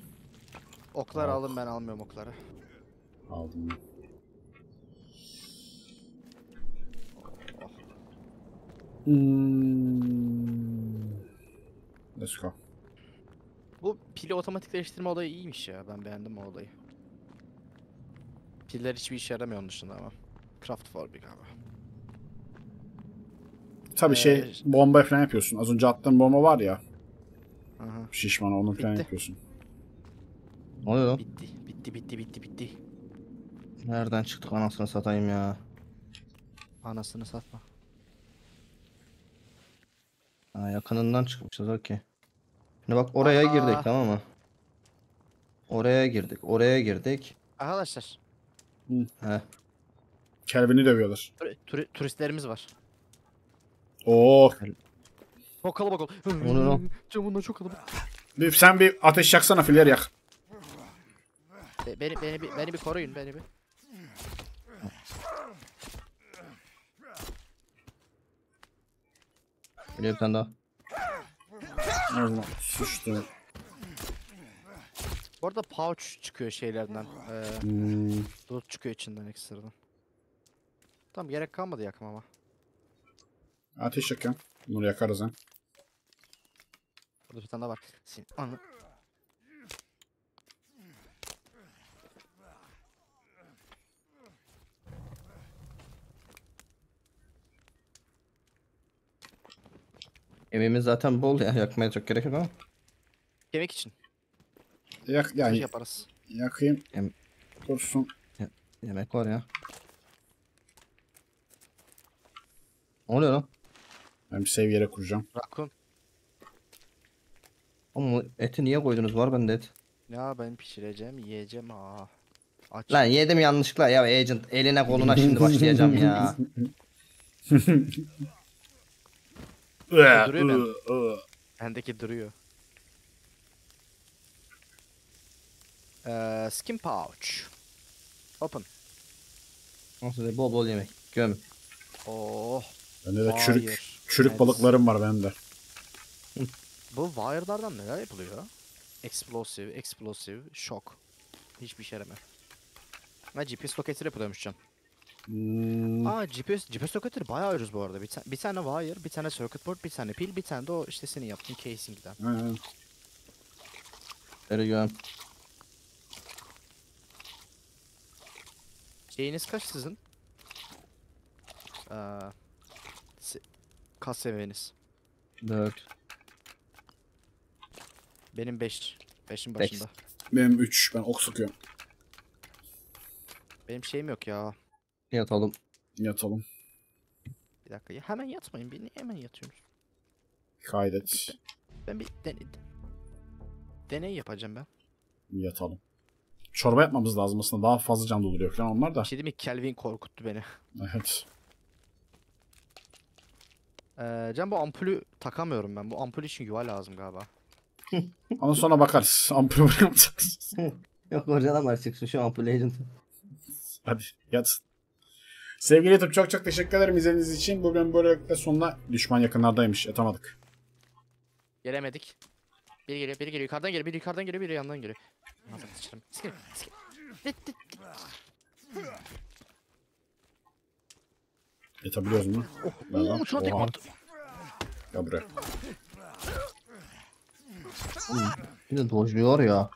Oklar oh. Aldım, ben almıyorum okları. Aldım. Hmm. Let's go. Bu pili otomatikleştirme olayı iyiymiş ya, ben beğendim o olayı. Piller hiçbir işe yaramıyor onun dışında ama. Craft for big ama. Tabii ee, şey bomba falan yapıyorsun. Az önce attığın bomba var ya. Aha. Şişman onun falan yapıyorsun. Ne oluyor lan? Bitti, bitti, bitti, bitti, bitti. Nereden çıktık anasını satayım ya. Anasını satma. Ha, yakınından çıkmışız okey. Şimdi bak oraya Aha. girdik tamam mı? Oraya girdik, oraya girdik. Arkadaşlar. Heh. Kelbini dövüyorlar. Tur turistlerimiz var. Oo. Bak kalabalık ol. Camından çok kalabalık. Sen bir ateş yaksana, filler yak. Beni, beni, beni, bir, beni bir koruyun, beni bir. Geliyor bir tane daha. Allah suçtu. Bu arada pouch çıkıyor şeylerden. Ee, hmm. Loot çıkıyor içinden ekstradan. Tamam gerek kalmadı yakma ama. Ateş yakayım. Bunu yakarız ha. Burada bir tane daha var. Sin Anı. Evimiz zaten bol ya, yakmaya çok gerek yok ama. Yemek için. Yak yani. Yaparız. Yakayım. Yem Dursun. Ye yemek var ya. Ne oluyor lan? Ben bir save yere kuracağım. Rakun. Ama eti niye koydunuz, var bende et. Ya ben pişireceğim, yiyeceğim ha. Lan yedim yanlışlıkla ya agent, eline koluna şimdi başlayacağım ya. Duruyor ben. Bendeki duruyor. Ee, skin pouch. Open. Nasıl bol bol yemek. Göm. Oh. Bende de çürük, çürük evet. Balıklarım var bende. Bu wire'lardan neler yapılıyor? Explosive, explosive, shock. Hiçbir şey yaramıyor. Ha G P S lokatörü yapılıyormuş can. Hmm. Aa G P S, G P S lokatörü bayağı ucuz bu arada. Bir, ta bir tane wire, bir tane circuit board, bir tane pil, bir tane de o işte senin yaptığın casing'den. Hımm. Ergen. Şeyiniz kaç sizin? Ee, kas seviyeniz. dört. Benim beş. beşin başında. Benim üç. Ben ok sıkıyorum. Benim şeyim yok ya. Yatalım. Yatalım. Bir dakika ya, hemen yatmayın. Beni hemen yatıyorsunuz. Kaydet. Ben bir dene deney yapacağım ben. Yatalım. Çorba yapmamız lazım aslında. Daha fazla can dolduruyor falan onlar da. Şey değil mi? Kelvin korkuttu beni. Evet. Ee, can bu ampulü takamıyorum ben. Bu ampul için yuva lazım galiba. Ondan sonra bakarız. Ampulü yapacağız. Yok oradan artık şu ampul agent. Hadi yat. Sevgili YouTube çok çok teşekkür ederim izlediğiniz için. Bu bölüm böylelikle sonuna. Düşman yakınlardaymış. Yatamadık. Gelemedik. Biri geliyor, biri geliyor. Yukarıdan geliyor, biri yukarıdan geliyor, biri yandan geliyor. Nasıl sıçarım? Sıkırım, sıkırım. Yatabiliyoruz mu? Ooo uçuna tek attı. Gel buraya. Bir de dojluyor ya.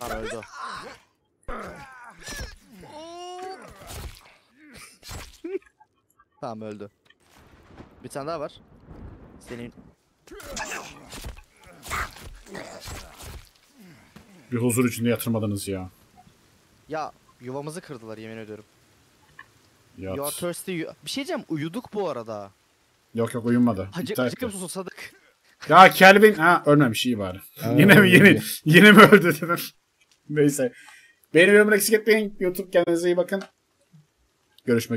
Araydı. Tamam öldü. Bir tane daha var. Senin. Bir huzur içinde yatırmadınız ya. Ya yuvamızı kırdılar yemin ediyorum. Yat. You are thirsty. Bir şey diyeceğim, uyuduk bu arada. Yok yok uyumadı. Acıkıp susadık. Ya Kelvin ha ölmemiş iyi bari. Yine mi yeni yeni mi öldü dedim. Neyse. Beni yorumlara eksik etmeyin. YouTube, kendinize iyi bakın. Görüşmek üzere.